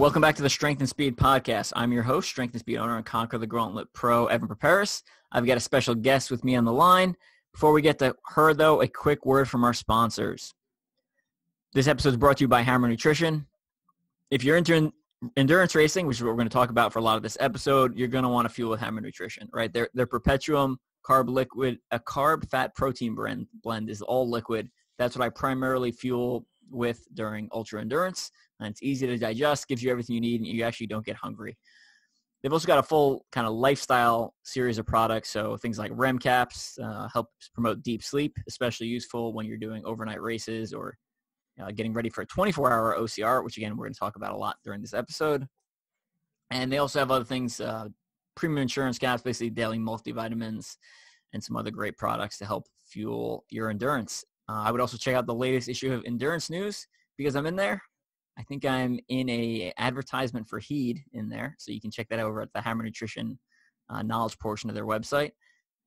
Welcome back to the Strength and Speed Podcast. I'm your host, Strength and Speed owner and Conquer the Gauntlet Pro, Evan Preparis. I've got a special guest with me on the line. Before we get to her, though, a quick word from our sponsors. This episode is brought to you by Hammer Nutrition. If you're into endurance racing, which is what we're going to talk about for a lot of this episode, you're going to want to fuel with Hammer Nutrition, right? Their Perpetuum carb liquid, a carb fat protein blend is all liquid. That's what I primarily fuel with during ultra endurance, and it's easy to digest, gives you everything you need, and you actually don't get hungry. They've also got a full kind of lifestyle series of products, so things like REM caps helps promote deep sleep, especially useful when you're doing overnight races or getting ready for a 24-hour OCR, which again, we're going to talk about a lot during this episode. And they also have other things, premium insurance caps, basically daily multivitamins, and some other great products to help fuel your endurance. I would also check out the latest issue of Endurance News because I'm in there. I think I'm in a advertisement for Heed in there, so you can check that over at the Hammer Nutrition knowledge portion of their website.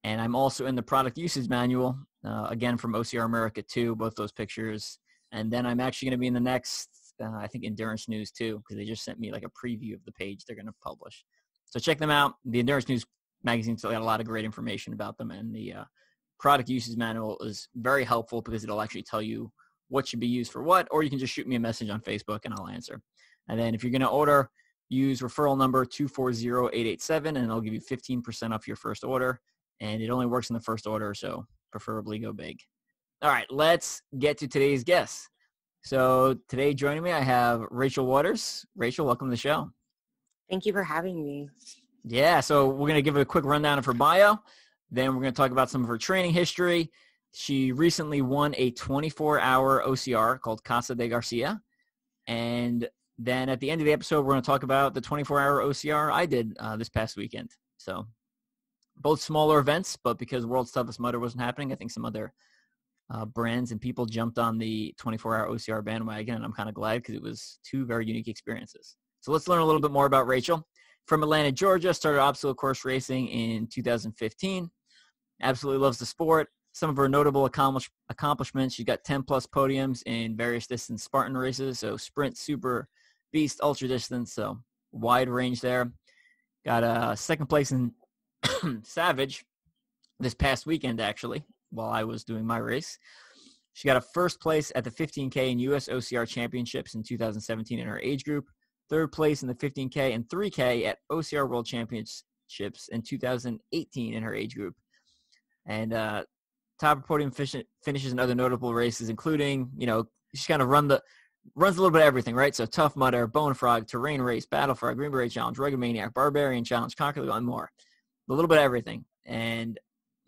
And I'm also in the product usage manual, again from OCR America 2, both those pictures. And then I'm actually going to be in the next, I think, Endurance News too, because they just sent me like a preview of the page they're going to publish. So check them out. The Endurance News magazine's got a lot of great information about them, and the product usage manual is very helpful because it'll actually tell you what should be used for what, or you can just shoot me a message on Facebook and I'll answer. And then if you're going to order, use referral number 240887, and it'll give you 15% off your first order. And it only works in the first order, so preferably go big. All right, let's get to today's guest. So today joining me, I have Rachel Watters. Rachel, welcome to the show. Thank you for having me. Yeah, so we're going to give a quick rundown of her bio. Then we're going to talk about some of her training history. She recently won a 24-hour OCR called Casa Garcia. And then at the end of the episode, we're going to talk about the 24-hour OCR I did this past weekend. So both smaller events, but because World's Toughest Mudder wasn't happening, I think some other brands and people jumped on the 24-hour OCR bandwagon, and I'm kind of glad because it was two very unique experiences. So let's learn a little bit more about Rachel. From Atlanta, Georgia, started obstacle course racing in 2015. Absolutely loves the sport. Some of her notable accomplishments, she's got 10-plus podiums in various distance Spartan races, so sprint, super, beast, ultra distance, so wide range there. Got second place in Savage this past weekend, actually, while I was doing my race. She got a first place at the 15K and U.S. OCR Championships in 2017 in her age group, third place in the 15K and 3K at OCR World Championships in 2018 in her age group. And top podium finishes in other notable races, including, you know, she's kind of runs a little bit of everything, right? So Tough Mudder, Bone Frog, Terrain Race, Battle Frog, Green Beret Challenge, Rugged Maniac, Barbarian Challenge, Conquer the Gauntlet, and more. A little bit of everything. And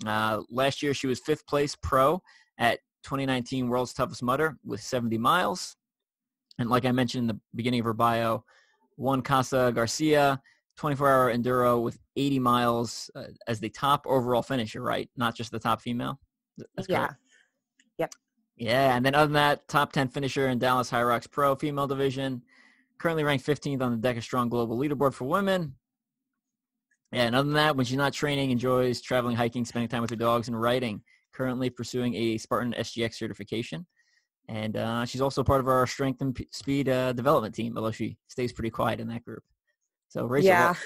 last year she was fifth place pro at 2019 World's Toughest Mudder with 70 miles. And like I mentioned in the beginning of her bio, won Casa Garcia 24-hour enduro with 80 miles as the top overall finisher, right? Not just the top female. That's correct. Yeah. Yep. Yeah. And then other than that, top 10 finisher in Dallas Hyrox Pro female division, currently ranked 15th on the Decathlon Strong global leaderboard for women. Yeah. And other than that, when she's not training, enjoys traveling, hiking, spending time with her dogs, and writing. Currently pursuing a Spartan SGX certification. And she's also part of our Strength and Speed development team, although she stays pretty quiet in that group. So Rachel,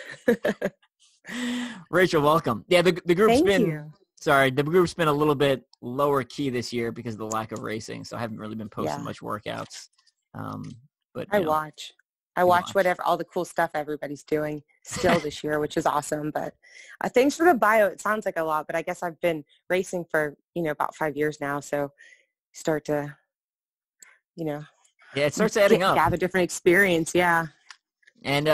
Rachel, welcome. Yeah, the group's the group's been a little bit lower key this year because of the lack of racing. So I haven't really been posting much workouts. But I watch whatever, all the cool stuff everybody's doing still this year, which is awesome. But thanks for the bio. It sounds like a lot, but I guess I've been racing for, about 5 years now. So start to, it starts adding up. Have a different experience. Yeah. And,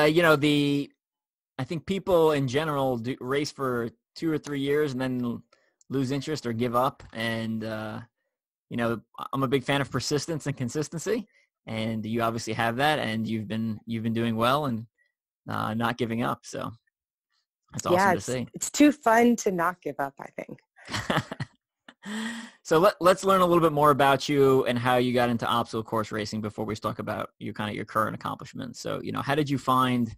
I think people in general do race for 2 or 3 years and then lose interest or give up. And, I'm a big fan of persistence and consistency, and you obviously have that, and you've been doing well and not giving up. So that's awesome to see. It's too fun to not give up, I think. So let's learn a little bit more about you and how you got into obstacle course racing before we talk about your current accomplishments. So, how did you find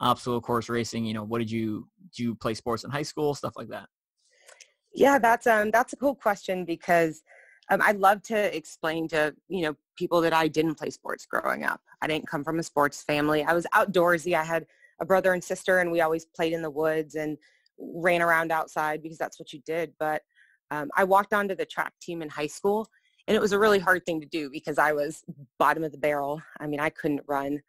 obstacle course racing? What did you do? You play sports in high school, stuff like that? Yeah, that's a cool question because I love to explain to, you know, people that I didn't play sports growing up. I didn't come from a sports family. I was outdoorsy. I had a brother and sister, and we always played in the woods and ran around outside because that's what you did. But I walked onto the track team in high school, and it was a really hard thing to do because I was bottom of the barrel. I mean, I couldn't run,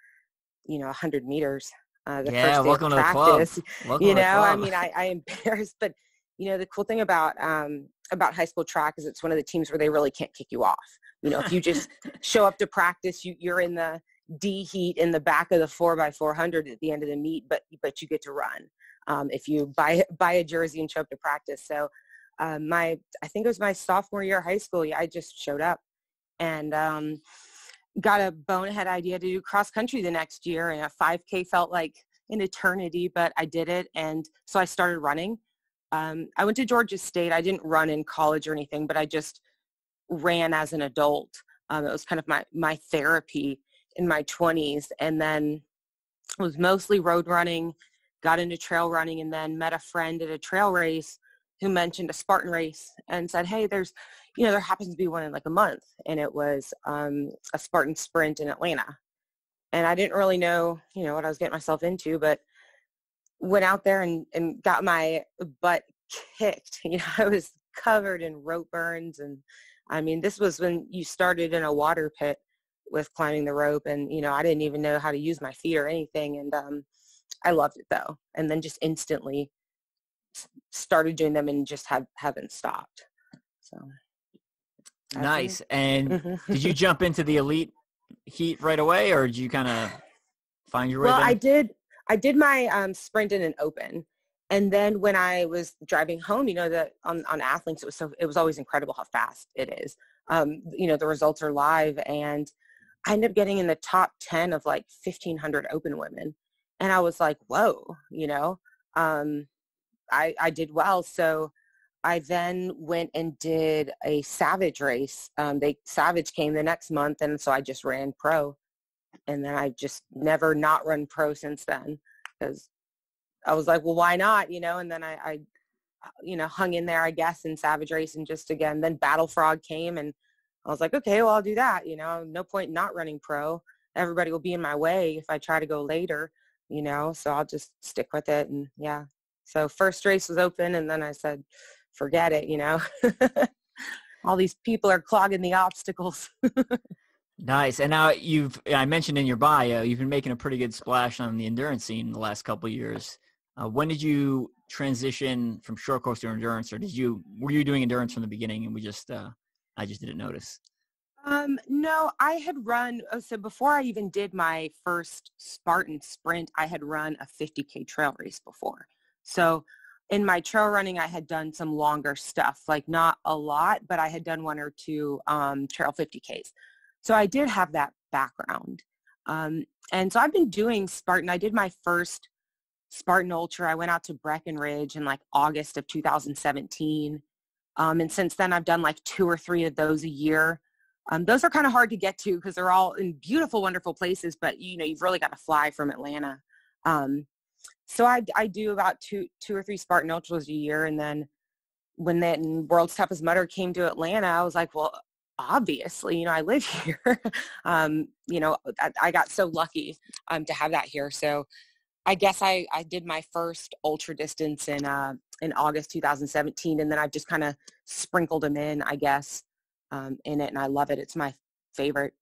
you know, 100 meters. The first day welcome of practice, to the club. Welcome you know, I mean, I embarrassed, but you know, the cool thing about high school track is it's one of the teams where they really can't kick you off. You know, if you just show up to practice, you're in the D heat in the back of the 4x400 at the end of the meet, but you get to run. If you buy a jersey and show up to practice. So I think it was my sophomore year of high school. Yeah, I just showed up and got a bonehead idea to do cross country the next year, and a 5K felt like an eternity, but I did it. And so I started running. I went to Georgia State. I didn't run in college or anything, but I just ran as an adult. It was kind of my therapy in my 20s, and then was mostly road running, got into trail running, and then met a friend at a trail race who mentioned a Spartan race and said, hey, there's, you know, there happens to be one in like a month. And it was a Spartan sprint in Atlanta. And I didn't really know, you know, what I was getting myself into, but went out there and got my butt kicked. You know, I was covered in rope burns. And I mean, this was when you started in a water pit with climbing the rope, and, you know, I didn't even know how to use my feet or anything. And I loved it though. And then just instantly started doing them and just haven't stopped. So nice. And did you jump into the elite heat right away, or did you kind of find your way? Well, I did my sprint in an open, and then when I was driving home, you know, that on Athlinks, it was always incredible how fast it is. You know, the results are live, and I ended up getting in the top 10 of like 1,500 open women, and I was like, whoa, you know. I did well. So I then went and did a Savage race. Savage came the next month, and so I just ran pro. And then I've just never not run pro since then, because I was like, well, why not, you know? And then I you know, hung in there, I guess, in Savage race, and just again, then Battle Frog came, and I was like, okay, well, I'll do that, you know. No point not running pro. Everybody will be in my way if I try to go later, you know, so I'll just stick with it. And yeah. So first race was open, and then I said, forget it, you know. All these people are clogging the obstacles. Nice. And now I mentioned in your bio, you've been making a pretty good splash on the endurance scene the last couple of years. When did you transition from short course to endurance, or were you doing endurance from the beginning and I just didn't notice? No, I had run. So before I even did my first Spartan sprint, I had run a 50K trail race before. So in my trail running, I had done some longer stuff, like not a lot, but I had done one or two trail 50Ks. So I did have that background. And so I've been doing Spartan. I did my first Spartan Ultra. I went out to Breckenridge in like August of 2017. And since then, I've done like 2 or 3 of those a year. Those are kind of hard to get to because they're all in beautiful, wonderful places, but, you know, you've really got to fly from Atlanta. So I do about two or three Spartan Ultras a year. And then when that World's Toughest Mudder came to Atlanta, I was like, well, obviously, you know, I live here. You know, I got so lucky to have that here. So I guess I did my first ultra distance in August 2017. And then I've just kind of sprinkled them in, I guess, in it. And I love it. It's my favorite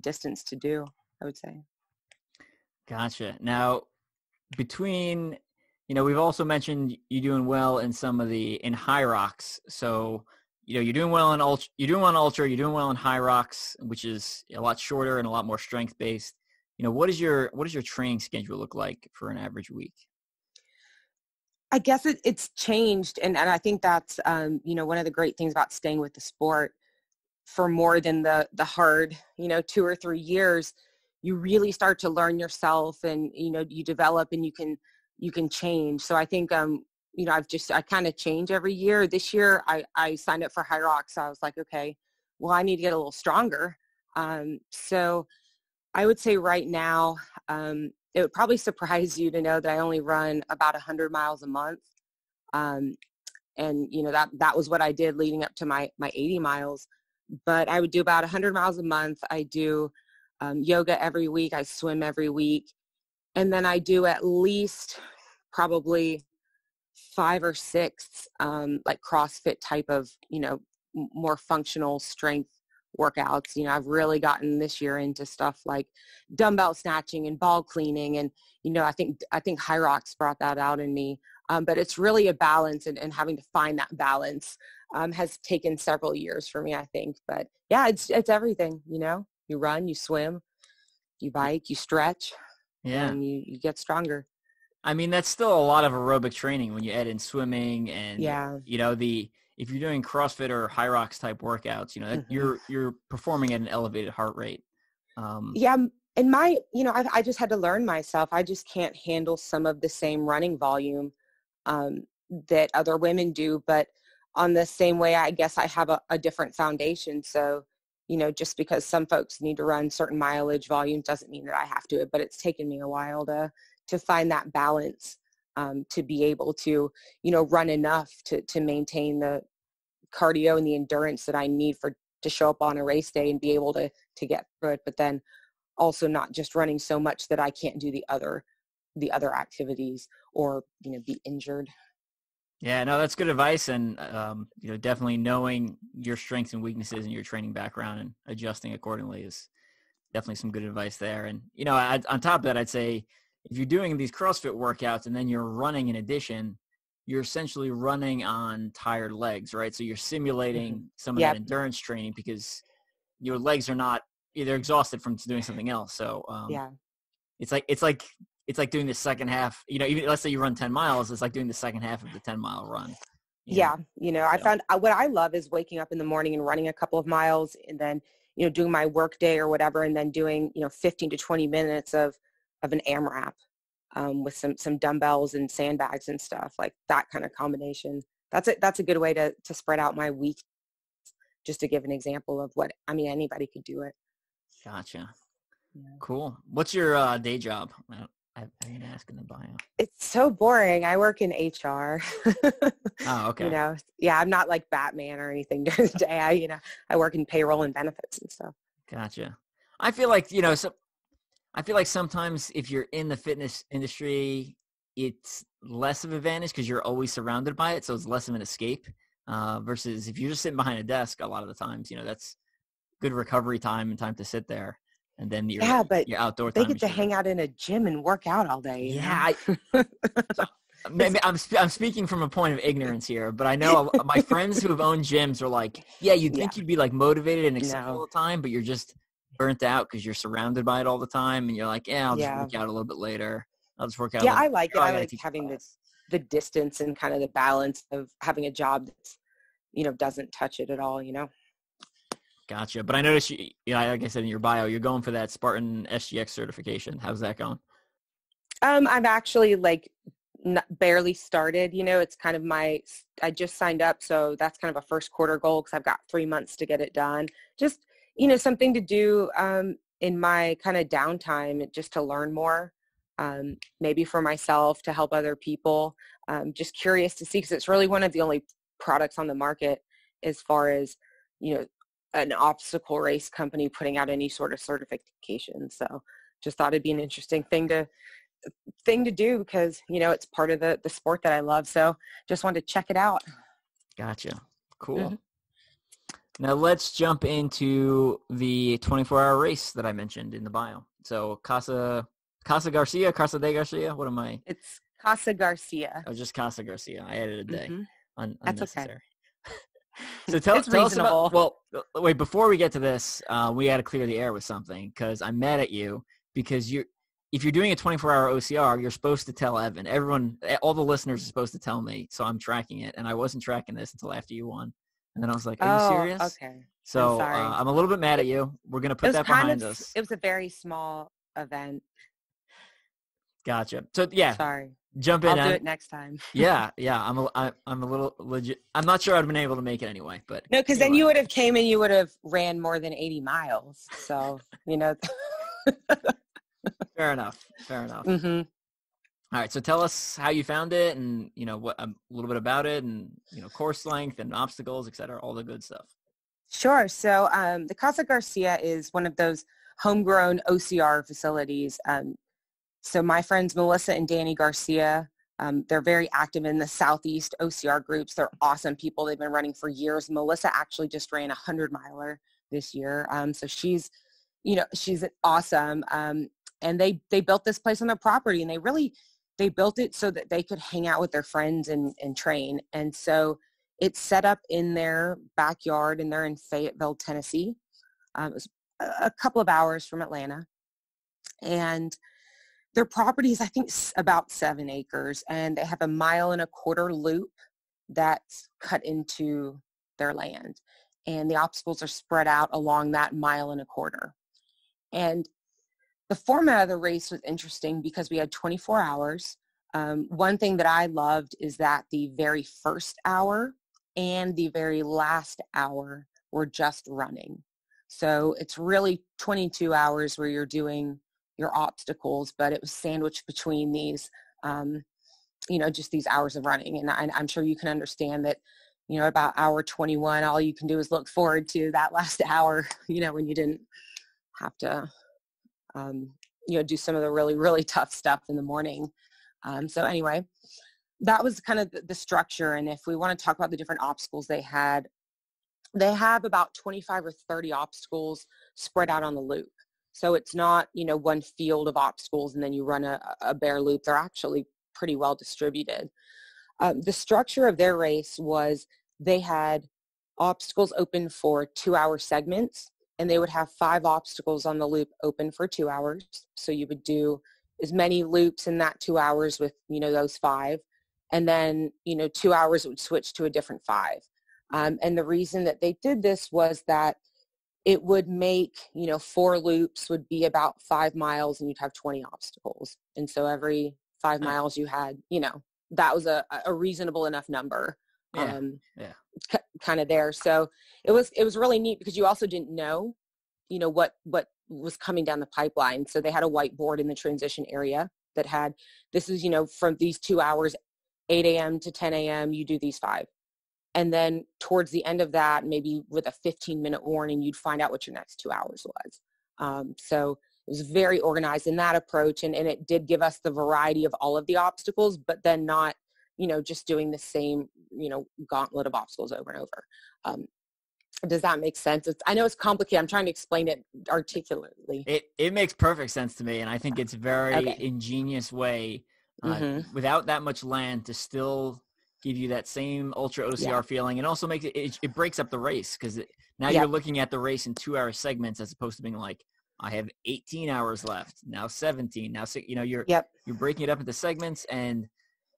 distance to do, I would say. Gotcha. Now, between, you know, we've also mentioned you doing well in some of in Hyrox. So, you know, you're doing well in Hyrox, which is a lot shorter and a lot more strength based. You know, what does your training schedule look like for an average week? I guess it's changed. And I think that's, you know, one of the great things about staying with the sport for more than the hard, you know, 2 or 3 years, you really start to learn yourself, and, you know, you develop, and you can change. So I think, you know, I kind of change every year. This year I signed up for Hyrox. So I was like, okay, well, I need to get a little stronger. So I would say right now, it would probably surprise you to know that I only run about 100 miles a month. And you know, that was what I did leading up to my 80 miles. But I would do about 100 miles a month. I do yoga every week. I swim every week. And then I do at least probably 5 or 6 like CrossFit type of, you know, more functional strength workouts. You know, I've really gotten this year into stuff like dumbbell snatching and ball cleaning. And, you know, I think Hyrox brought that out in me. But it's really a balance, and having to find that balance has taken several years for me, I think. But yeah, it's everything, you know, you run, you swim, you bike, you stretch, yeah, and you get stronger. I mean, that's still a lot of aerobic training when you add in swimming and, yeah, you know, if you're doing CrossFit or Hyrox type workouts, you know, mm-hmm, you're performing at an elevated heart rate. Yeah. And I just had to learn myself. I just can't handle some of the same running volume that other women do, but on the same way, I guess I have a different foundation. So, you know, just because some folks need to run certain mileage volume doesn't mean that I have to, but it's taken me a while to find that balance, to be able to, you know, run enough to maintain the cardio and the endurance that I need to show up on a race day and be able to get through it. But then also not just running so much that I can't do the other activities or, you know, be injured. Yeah, no, that's good advice. And, you know, definitely knowing your strengths and weaknesses and your training background and adjusting accordingly is definitely some good advice there. And, you know, on top of that, I'd say if you're doing these CrossFit workouts and then you're running in addition, you're essentially running on tired legs, right? So you're simulating mm-hmm. some of yep. that endurance training because your legs are not, they're exhausted from doing something else. So yeah, it's like doing the second half, you know, even let's say you run 10 miles, it's like doing the second half of the 10-mile run. Yeah. You know, I found what I love is waking up in the morning and running a couple of miles and then, you know, doing my work day or whatever. And then doing, you know, 15 to 20 minutes of an AMRAP with some dumbbells and sandbags and stuff like that kind of combination. That's a good way to spread out my week, just to give an example of what, I mean, anybody could do it. Gotcha. Yeah. Cool. What's your day job? I didn't ask in the bio. It's so boring. I work in HR. Oh, okay. You know, yeah, I'm not like Batman or anything during the day. I work in payroll and benefits and stuff. Gotcha. I feel like, you know, sometimes if you're in the fitness industry, it's less of an advantage because you're always surrounded by it. So it's less of an escape versus if you're just sitting behind a desk a lot of the times, you know, that's good recovery time and time to sit there. And then your outdoor time. They get to hang out in a gym and work out all day. Yeah. I'm speaking from a point of ignorance here, but I know my friends who have owned gyms are like, yeah, you'd think you'd be like motivated and excited all the time, but you're just burnt out because you're surrounded by it all the time. And you're like, yeah, I'll just work out a little bit later. I'll just work out. Yeah, I like it. I like having the distance and kind of the balance of having a job that's, you know, doesn't touch it at all, you know? Gotcha. But I noticed, you know, like I said in your bio, you're going for that Spartan SGX certification. How's that going? I've actually like barely started. You know, it's kind of I just signed up. So that's kind of a first quarter goal because I've got 3 months to get it done. Just, you know, something to do in my kind of downtime, just to learn more, maybe for myself, to help other people. Just curious to see, because it's really one of the only products on the market as far as, you know, an obstacle race company putting out any sort of certification. So just thought it'd be an interesting thing to do because, you know, it's part of the sport that I love. So just wanted to check it out. Gotcha. Cool. Mm-hmm. Now let's jump into the 24-hour race that I mentioned in the bio. So Casa de Garcia. What am I? It's Casa Garcia. Oh, just Casa Garcia. I added a day. Mm-hmm. Unnecessary. That's okay. So tell us about, well, wait, before we get to this, we got to clear the air with something because I'm mad at you because if you're doing a 24-hour OCR, you're supposed to tell Evan. Everyone, all the listeners are supposed to tell me, so I'm tracking it, and I wasn't tracking this until after you won. And then I was like, are you serious? Okay. So I'm a little bit mad at you. We're going to put that behind us. It was a very small event. Gotcha. So, yeah. Sorry. Jump in. I'll do it next time. Yeah. I'm a little legit. I'm not sure I'd have been able to make it anyway, but no, because then you would have came and you would have ran more than 80 miles. So, you know, fair enough. Mm-hmm. All right. So tell us how you found it and, you know, what a little bit about it and, you know, course length and obstacles, et cetera, all the good stuff. Sure. So the Casa Garcia is one of those homegrown OCR facilities. So my friends Melissa and Danny Garcia, they're very active in the Southeast OCR groups. They're awesome people. They've been running for years. Melissa actually just ran a 100-miler this year. So she's, you know, she's awesome. And they built this place on their property, and they built it so that they could hang out with their friends and train. And so it's set up in their backyard, and they're in Fayetteville, Tennessee. It was a couple of hours from Atlanta. And their property is, I think, about 7 acres, and they have a 1.25-mile loop that's cut into their land. And the obstacles are spread out along that 1.25 miles. And the format of the race was interesting because we had 24 hours. One thing that I loved is that the very first hour and the very last hour were just running. So it's really 22 hours where you're doing your obstacles, but it was sandwiched between these, you know, just these hours of running. And I'm sure you can understand that, you know, about hour 21, all you can do is look forward to that last hour, you know, when you didn't have to, you know, do some of the really, really tough stuff in the morning. So anyway, that was kind of the structure. And if we want to talk about the different obstacles they have about 25 or 30 obstacles spread out on the loop. So it's not, you know, one field of obstacles and then you run a bare loop. They're actually pretty well distributed. The structure of their race was they had obstacles open for 2-hour segments, and they would have 5 obstacles on the loop open for 2 hours. So you would do as many loops in that 2 hours with, you know, those 5, and then, you know, 2 hours it would switch to a different 5. And the reason that they did this was that it would make, you know, 4 loops would be about 5 miles, and you'd have 20 obstacles. And so every 5 miles you had, you know, that was a reasonable enough number. Kind of there. So it was really neat because you also didn't know, you know, what was coming down the pipeline. So they had a whiteboard in the transition area that had, this is, you know, from these 2 hours, 8 a.m. to 10 a.m., you do these 5. And then towards the end of that, maybe with a 15-minute warning, you'd find out what your next 2 hours was. So it was very organized in that approach. And it did give us the variety of all of the obstacles, but then not, you know, just doing the same, you know, gauntlet of obstacles over and over. Does that make sense? I know it's complicated. I'm trying to explain it articulately. It makes perfect sense to me. And I think it's a very ingenious way, without that much land, to still give you that same ultra OCR feeling, and also makes it breaks up the race, because now you're looking at the race in 2-hour segments as opposed to being like, I have 18 hours left, now 17, now 6, you know, you're breaking it up into segments. And,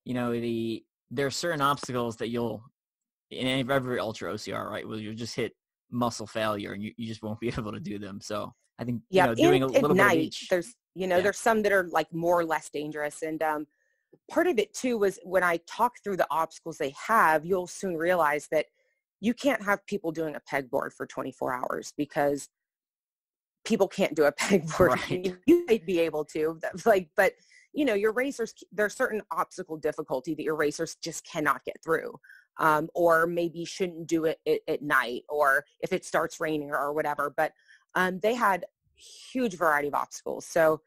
you know, there are certain obstacles that you'll, in every ultra OCR, right, well, you'll just hit muscle failure and you just won't be able to do them. So I think, you know, doing a little bit of each. There's, you know, there's some that are like more or less dangerous. And part of it too was when I talk through the obstacles they have, you'll soon realize that you can't have people doing a pegboard for 24 hours because people can't do a pegboard. Right. You might be able to, like, but you know, your racers, there's certain obstacle difficulty that your racers just cannot get through. Or maybe shouldn't do it at night, or if it starts raining or whatever. But they had huge variety of obstacles. So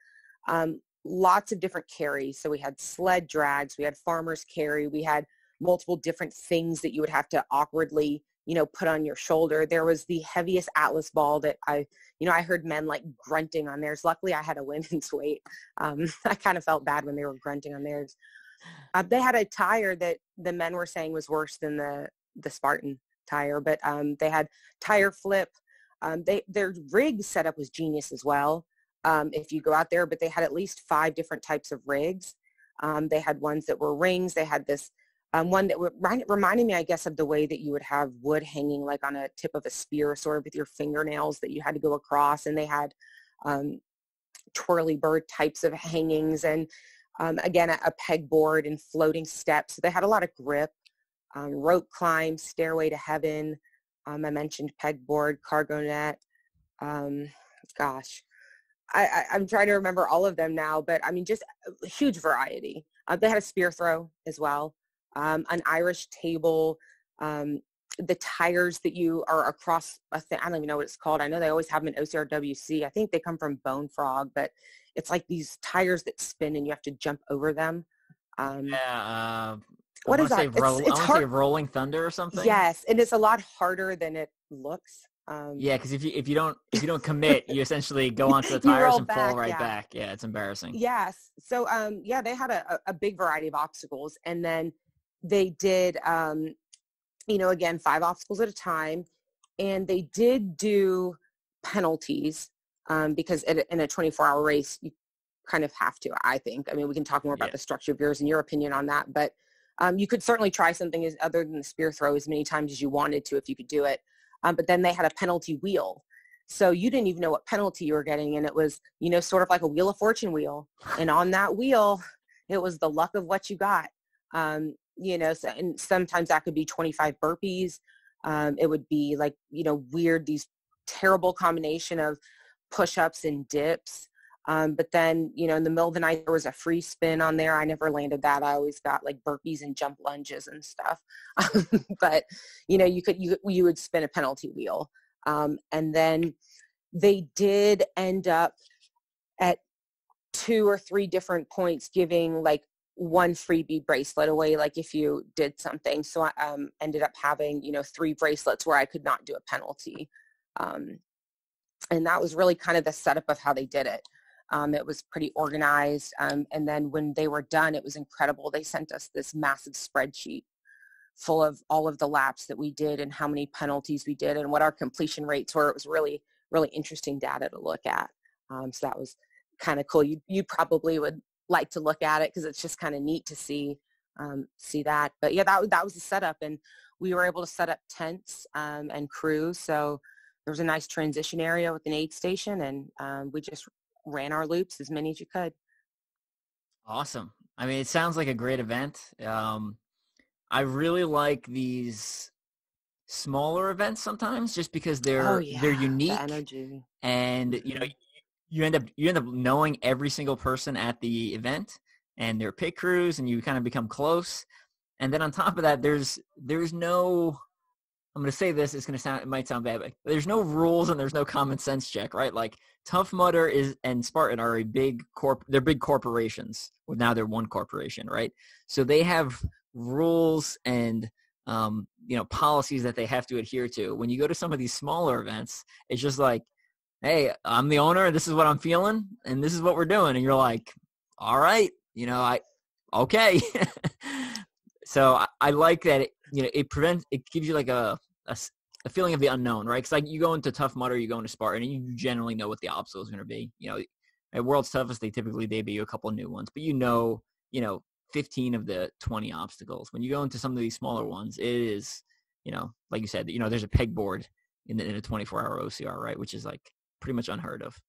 lots of different carries. So we had sled drags, we had farmer's carry, we had multiple different things that you would have to awkwardly, you know, put on your shoulder. There was the heaviest Atlas ball that I heard men like grunting on theirs. Luckily I had a women's weight. I kind of felt bad when they were grunting on theirs. They had a tire that the men were saying was worse than the Spartan tire, but they had tire flip. Their rig setup was genius as well, if you go out there, but they had at least 5 different types of rigs. They had ones that were rings. They had this one that reminded me, I guess, of the way that you would have wood hanging like on a tip of a spear, sort of with your fingernails, that you had to go across. And they had twirly bird types of hangings, and again, a pegboard and floating steps. So they had a lot of grip, rope climb, stairway to heaven. I mentioned pegboard, cargo net. I'm trying to remember all of them now, but I mean, just a huge variety. They had a spear throw as well, an Irish table, the tires that you are across, I don't even know what it's called. I know they always have them in OCRWC. I think they come from Bone Frog, but it's like these tires that spin and you have to jump over them. What is that? I want to say Rolling Thunder or something. Yes, and it's a lot harder than it looks. Yeah, because if you don't commit, you essentially go onto the tires and fall right back. Yeah, it's embarrassing. Yes. So they had a big variety of obstacles, and then they did again 5 obstacles at a time, and they did do penalties because in a 24-hour race you kind of have to. I think. I mean, we can talk more about the structure of yours and your opinion on that, but you could certainly try something other than the spear throw as many times as you wanted to if you could do it. But then they had a penalty wheel. So you didn't even know what penalty you were getting. And it was, sort of like a Wheel of Fortune wheel. And on that wheel, it was the luck of what you got. And sometimes that could be 25 burpees. It would be like, weird, these terrible combination of push-ups and dips. But then, in the middle of the night, there was a free spin on there. I never landed that. I always got like burpees and jump lunges and stuff. But, you would spin a penalty wheel. And then they did end up at 2 or 3 different points giving like one freebie bracelet away. Like if you did something. So I ended up having, 3 bracelets where I could not do a penalty. And that was really kind of the setup of how they did it. It was pretty organized. And then when they were done, it was incredible. They sent us this massive spreadsheet full of all of the laps that we did and how many penalties we did and what our completion rates were. It was really, really interesting data to look at. So that was kind of cool. You probably would like to look at it because it's just kind of neat to see that. But yeah, that was the setup. And we were able to set up tents and crews. So there was a nice transition area with an aid station, and we just ran our loops as many as you could. Awesome. I mean, it sounds like a great event. I really like these smaller events sometimes just because they're unique, the energy. And you end up knowing every single person at the event and their pit crews, and you kind of become close. And then on top of that, there's no, I'm going to say this, it might sound bad, but there's no rules and there's no common sense check, right? Like Tough Mudder and Spartan are they're big corporations. Well, now they're one corporation, right? So they have rules and, policies that they have to adhere to. When you go to some of these smaller events, it's just like, hey, I'm the owner. This is what I'm feeling and this is what we're doing. And you're like, all right, okay. So I like that it gives you like a feeling of the unknown, right? Because like you go into Tough Mudder, you go into Spartan, and you generally know what the obstacle is going to be. At World's Toughest, they typically debut a couple of new ones, but 15 of the 20 obstacles. When you go into some of these smaller ones, it is, like you said, there's a pegboard in a 24-hour OCR, right? Which is like pretty much unheard of.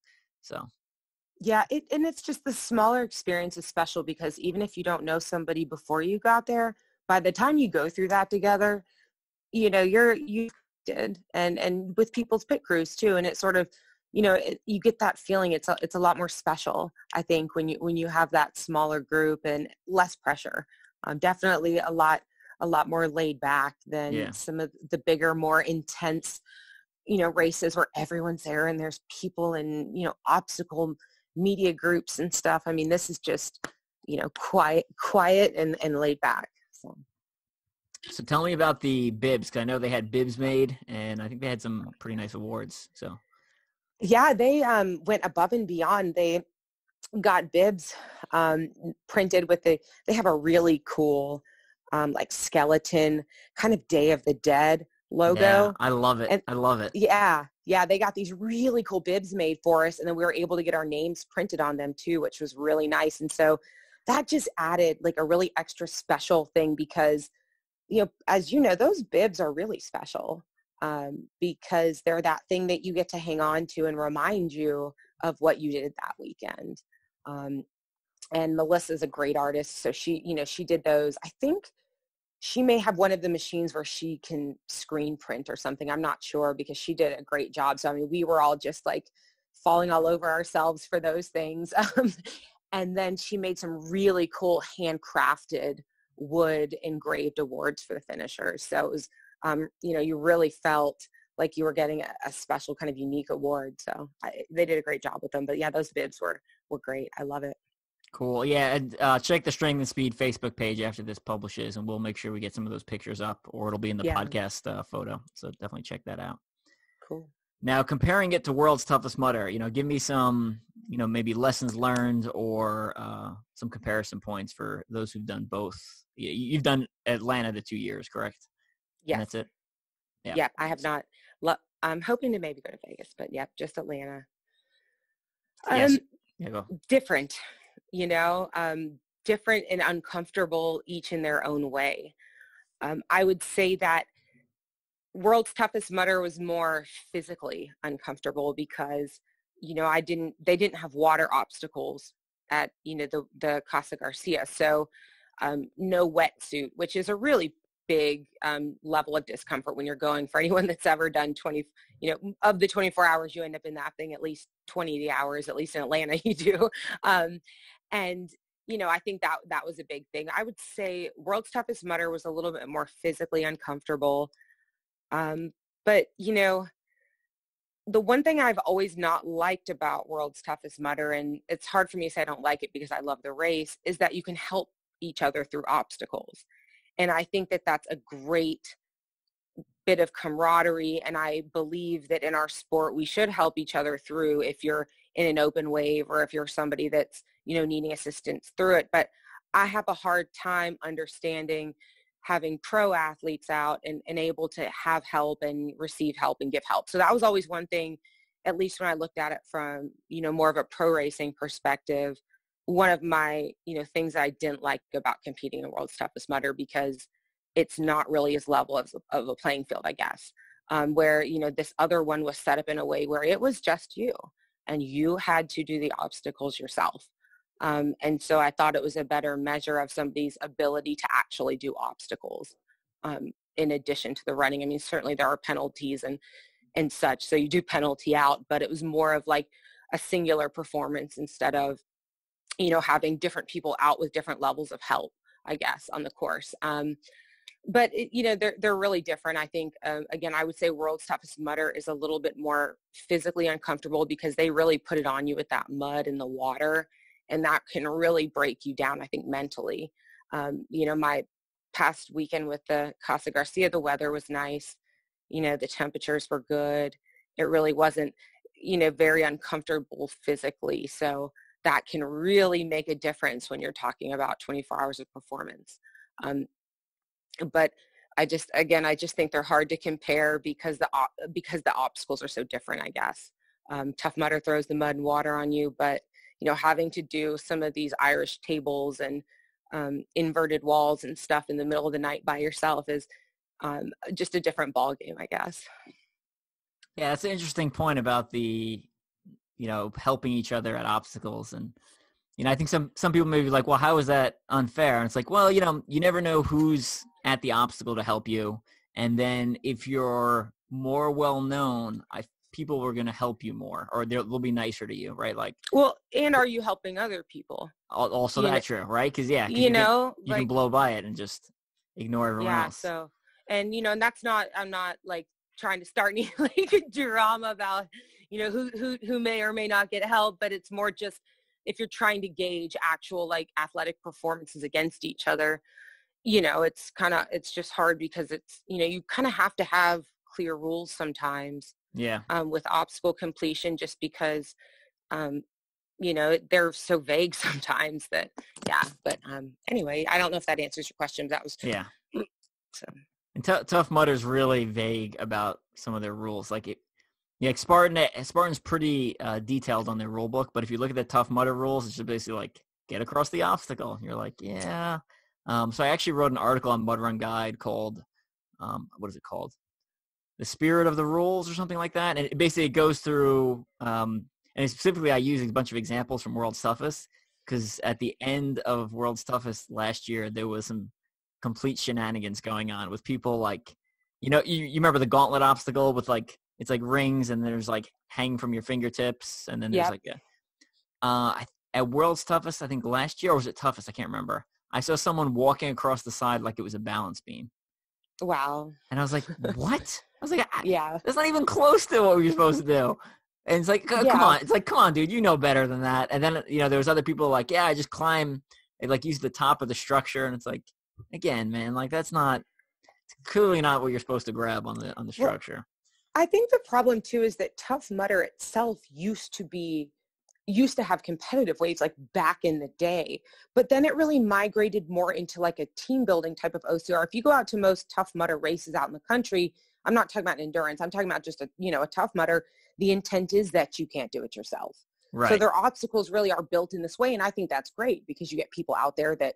So. Yeah, and it's just the smaller experience is special because even if you don't know somebody before you got there, by the time you go through that together, you did, and with people's pit crews too, and it sort of, you get that feeling. It's a lot more special, I think, when you have that smaller group and less pressure. Definitely a lot more laid back than some of the bigger, more intense, races where everyone's there and there's people and obstacle media groups and stuff. I mean, this is just quiet and laid back. So tell me about the bibs, because I know they had bibs made, and I think they had some pretty nice awards. So, yeah, they went above and beyond. They got bibs printed with they have a really cool like skeleton kind of Day of the Dead logo. Yeah, I love it. Yeah, yeah, they got these really cool bibs made for us, and then we were able to get our names printed on them too, which was really nice. And so that just added like a really extra special thing because, as those bibs are really special because they're that thing that you get to hang on to and remind you of what you did that weekend. And Melissa's a great artist. So she, she did those. I think she may have one of the machines where she can screen print or something. I'm not sure because she did a great job. So, I mean, we were all just like falling all over ourselves for those things. And then she made some really cool handcrafted wood engraved awards for the finishers. So it was you know, you really felt like you were getting a special kind of unique award. So they did a great job with them. But yeah, those bids were great. I love it. Cool. Yeah. And check the Strength and Speed Facebook page after this publishes, and we'll make sure we get some of those pictures up, or it'll be in the podcast photo. So definitely check that out. Cool. Now, comparing it to World's Toughest Mudder, you know, give me some, you know, maybe lessons learned or some comparison points for those who've done both. You've done Atlanta the 2 years, correct? Yes. And that's it? Yeah. Yep, I have not. I'm hoping to maybe go to Vegas, but yep, just Atlanta. Yes. Different, you know, different and uncomfortable, each in their own way. I would say that World's Toughest Mudder was more physically uncomfortable because, you know, they didn't have water obstacles at, you know, the Casa Garcia. So no wetsuit, which is a really big level of discomfort when you're going. For anyone that's ever done 20, you know, of the 24 hours you end up in that thing, at least 20 of the hours, at least in Atlanta you do. And, you know, I think that was a big thing. I would say World's Toughest Mudder was a little bit more physically uncomfortable. But, you know, the one thing I've always not liked about World's Toughest Mudder, and it's hard for me to say I don't like it because I love the race, is that you can help each other through obstacles. And I think that that's a great bit of camaraderie. And I believe that in our sport, we should help each other through if you're in an open wave or if you're somebody that's, you know, needing assistance through it. But I have a hard time understanding having pro athletes out and able to have help and receive help and give help. So that was always one thing, at least when I looked at it from, you know, more of a pro racing perspective, one of my, you know, things I didn't like about competing in World's Toughest Mudder, because it's not really as level of a playing field, I guess, where, you know, this other one was set up in a way where it was just you and you had to do the obstacles yourself. And so I thought it was a better measure of somebody's ability to actually do obstacles in addition to the running. I mean, certainly there are penalties and such. So you do penalty out, but it was more of like a singular performance instead of, you know, having different people out with different levels of help, I guess, on the course. But, it, you know, they're really different. I think, again, I would say World's Toughest Mudder is a little bit more physically uncomfortable because they really put it on you with that mud and the water. And that can really break you down, I think, mentally. You know, my past weekend with the Casa Garcia, the weather was nice. You know, the temperatures were good. It really wasn't, you know, very uncomfortable physically. So that can really make a difference when you're talking about 24 hours of performance. But I just think they're hard to compare because the obstacles are so different, I guess. Tough Mudder throws the mud and water on you, but you know, having to do some of these Irish tables and inverted walls and stuff in the middle of the night by yourself is just a different ball game, I guess. Yeah, that's an interesting point about the, you know, helping each other at obstacles. And, you know, I think some people may be like, well, how is that unfair? And it's like, well, you know, you never know who's at the obstacle to help you. And then if you're more well-known, people are going to help you more, or they'll be nicer to you, right? Like, well, and are you helping other people? Also, that's true, right? Because yeah, you know, you can blow by it and just ignore everyone else. So, and you know, and that's not. I'm not like trying to start any like drama about, you know, who may or may not get help, but it's more just if you're trying to gauge actual like athletic performances against each other, you know, it's just hard because it's, you know, you kind of have to have clear rules sometimes. Yeah. With obstacle completion, just because, you know, they're so vague sometimes that, yeah. But anyway, I don't know if that answers your question. That was yeah. So. And Tough Mudder's really vague about some of their rules. Like, Spartan's pretty detailed on their rule book. But if you look at the Tough Mudder rules, it's just basically like get across the obstacle. And you're like, yeah. So I actually wrote an article on Mud Run Guide called, what is it called? The Spirit of the Rules or something like that. And it basically goes through, and specifically I use a bunch of examples from World's Toughest, because at the end of World's Toughest last year, there was some complete shenanigans going on with people like, you know, you remember the gauntlet obstacle with like, it's like rings and there's like hang from your fingertips. And then there's like, at World's Toughest, I think last year, or was it Toughest? I can't remember. I saw someone walking across the side like it was a balance beam. Wow. And I was like, what? I was like, yeah, that's not even close to what we were supposed to do. And it's like, come on. It's like, come on, dude, you know better than that. And then, you know, there was other people like, yeah, I just climb and like use the top of the structure. And it's like, again, man, like that's not, it's clearly not what you're supposed to grab on the structure. Well, I think the problem too, is that Tough Mudder itself used to have competitive waves like back in the day, but then it really migrated more into like a team building type of OCR. If you go out to most Tough Mudder races out in the country, I'm not talking about endurance, I'm talking about just a Tough Mudder, the intent is that you can't do it yourself. Right. So their obstacles really are built in this way. And I think that's great because you get people out there that,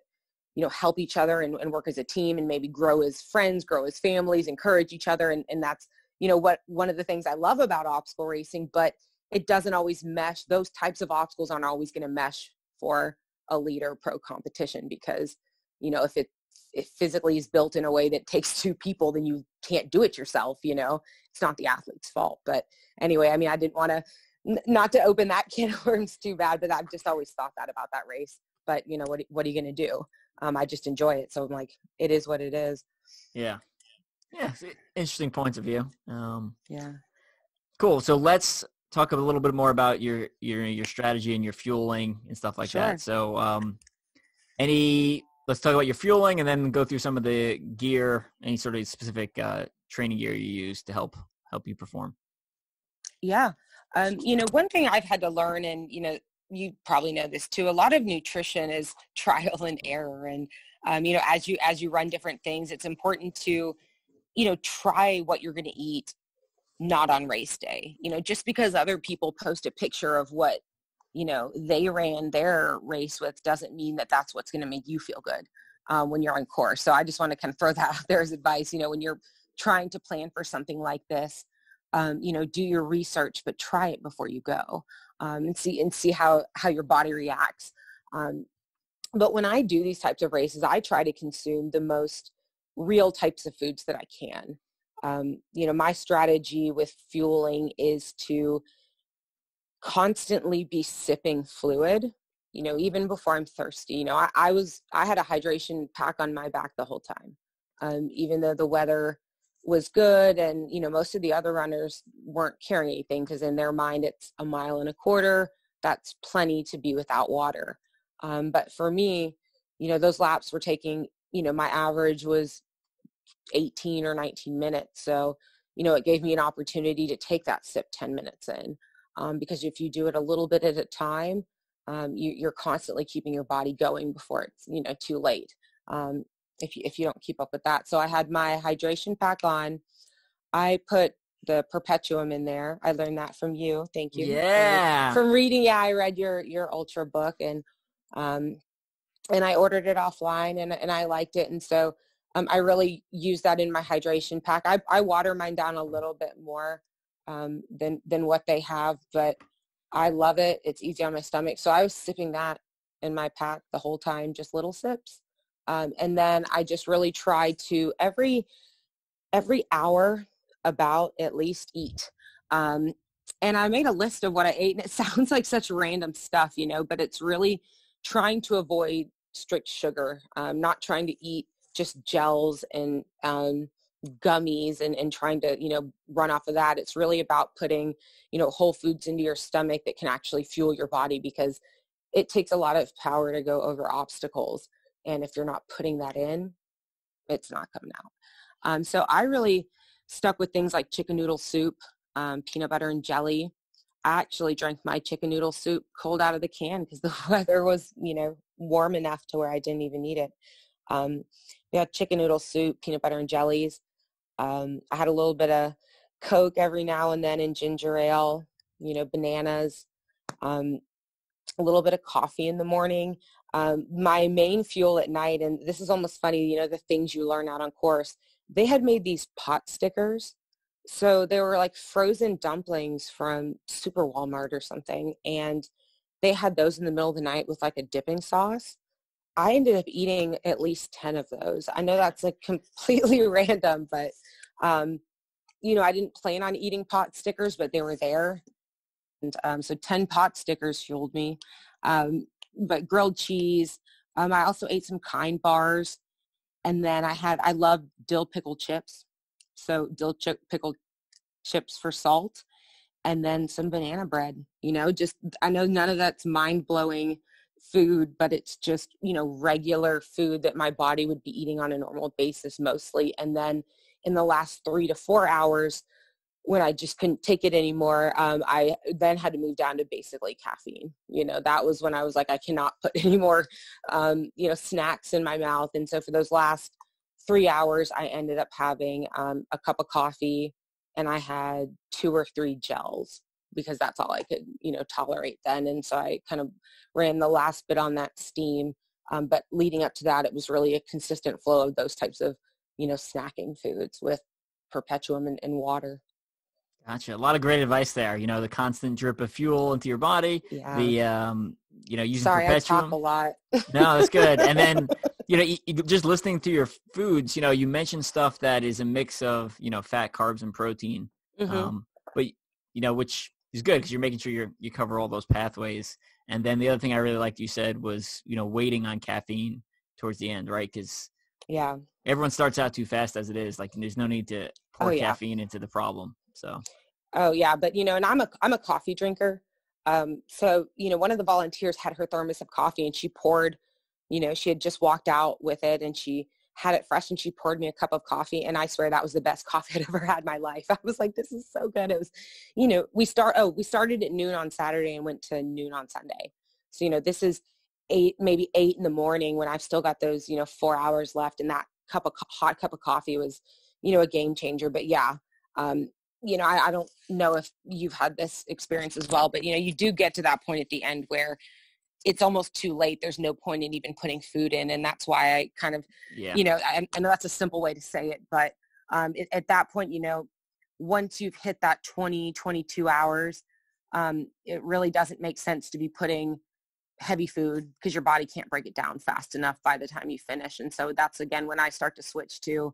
you know, help each other and work as a team and maybe grow as friends, grow as families, encourage each other. And that's, you know, what one of the things I love about obstacle racing, but it doesn't always mesh. Those types of obstacles aren't always going to mesh for a leader pro competition because, you know, if physically is built in a way that takes two people, then you can't do it yourself. You know, it's not the athlete's fault. But anyway, I mean, I didn't want to, not to open that can of worms too bad, but I've just always thought that about that race. But you know, what are you going to do? I just enjoy it. So I'm like, it is what it is. Yeah. Yeah. Interesting points of view. Yeah. Cool. So let's talk a little bit more about your strategy and your fueling and stuff like that. So let's talk about your fueling and then go through some of the gear, any sort of specific training gear you use to help you perform. Yeah. You know, one thing I've had to learn, and you know, you probably know this too, a lot of nutrition is trial and error. And you know, as you run different things, it's important to, you know, try what you're going to eat not on race day. You know, just because other people post a picture of what, you know, they ran their race with doesn't mean that that's what's going to make you feel good when you're on course. So I just want to kind of throw that out there as advice. You know, when you're trying to plan for something like this, you know, do your research, but try it before you go and see how your body reacts. But when I do these types of races, I try to consume the most real types of foods that I can. You know, my strategy with fueling is to constantly be sipping fluid, you know, even before I'm thirsty. You know, I had a hydration pack on my back the whole time, even though the weather was good. And, you know, most of the other runners weren't carrying anything because in their mind, it's 1.25 miles. That's plenty to be without water. But for me, you know, those laps were taking, you know, my average was 18 or 19 minutes. So, you know, it gave me an opportunity to take that sip 10 minutes in. Because if you do it a little bit at a time, you're constantly keeping your body going before it's, you know, too late. If you don't keep up with that. So I had my hydration pack on. I put the Perpetuum in there. I learned that from you. Thank you. Yeah. From reading. Yeah. I read your ultra book and I ordered it offline and I liked it. And so, I really use that in my hydration pack. I water mine down a little bit more than what they have, but I love it. It's easy on my stomach. So I was sipping that in my pack the whole time, just little sips. And then I just really try to every hour about at least eat. And I made a list of what I ate, and it sounds like such random stuff, you know, but it's really trying to avoid strict sugar. Not trying to eat just gels and gummies and trying to, you know, run off of that. It's really about putting, you know, whole foods into your stomach that can actually fuel your body because it takes a lot of power to go over obstacles. And if you're not putting that in, it's not coming out. So I really stuck with things like chicken noodle soup, peanut butter and jelly. I actually drank my chicken noodle soup cold out of the can because the weather was, you know, warm enough to where I didn't even need it. We had chicken noodle soup, peanut butter and jellies. I had a little bit of Coke every now and then and ginger ale, you know, bananas, a little bit of coffee in the morning. My main fuel at night, and this is almost funny, you know, the things you learn out on course, they had made these pot stickers. So they were like frozen dumplings from Super Walmart or something. And they had those in the middle of the night with like a dipping sauce. I ended up eating at least 10 of those. I know that's like completely random, but, you know, I didn't plan on eating pot stickers, but they were there. And so 10 pot stickers fueled me. But grilled cheese. I also ate some KIND bars. And then I love dill pickle chips. So dill pickle chips for salt, and then some banana bread, I know none of that's mind blowing food, but it's just, regular food that my body would be eating on a normal basis mostly. And then in the last 3 to 4 hours, when I just couldn't take it anymore, I then had to move down to basically caffeine. That was when I was like, I cannot put any more, snacks in my mouth. And so for those last 3 hours, I ended up having a cup of coffee, and I had 2 or 3 gels, because that's all I could, tolerate then. And so I kind of ran the last bit on that steam. But leading up to that, it was really a consistent flow of those types of, snacking foods with Perpetuum and water. Gotcha. A lot of great advice there. The constant drip of fuel into your body, yeah. Using Perpetuum. Sorry, I talk a lot. No, that's good. And then, just listening to your foods, you mentioned stuff that is a mix of, fat, carbs, and protein. Mm-hmm. But, which is good because you're making sure you cover all those pathways. And then the other thing I really liked you said was, waiting on caffeine towards the end, right? Because yeah, everyone starts out too fast as it is. Like, there's no need to pour caffeine into the problem. So, oh yeah. But and I'm a coffee drinker. So, one of the volunteers had her thermos of coffee, and she poured, she had just walked out with it, and she had it fresh, and she poured me a cup of coffee. And I swear that was the best coffee I'd ever had in my life. I was like, this is so good. It was, we started at noon on Saturday and went to noon on Sunday. So, this is 8 in the morning when I've still got those, 4 hours left. And that hot cup of coffee was, a game changer. But yeah. I don't know if you've had this experience as well, but you do get to that point at the end where it's almost too late. There's no point in even putting food in. And that's why I kind of, I know that's a simple way to say it, but at that point, once you've hit that 20, 22 hours, it really doesn't make sense to be putting heavy food, because your body can't break it down fast enough by the time you finish. And so that's, again, when I start to switch to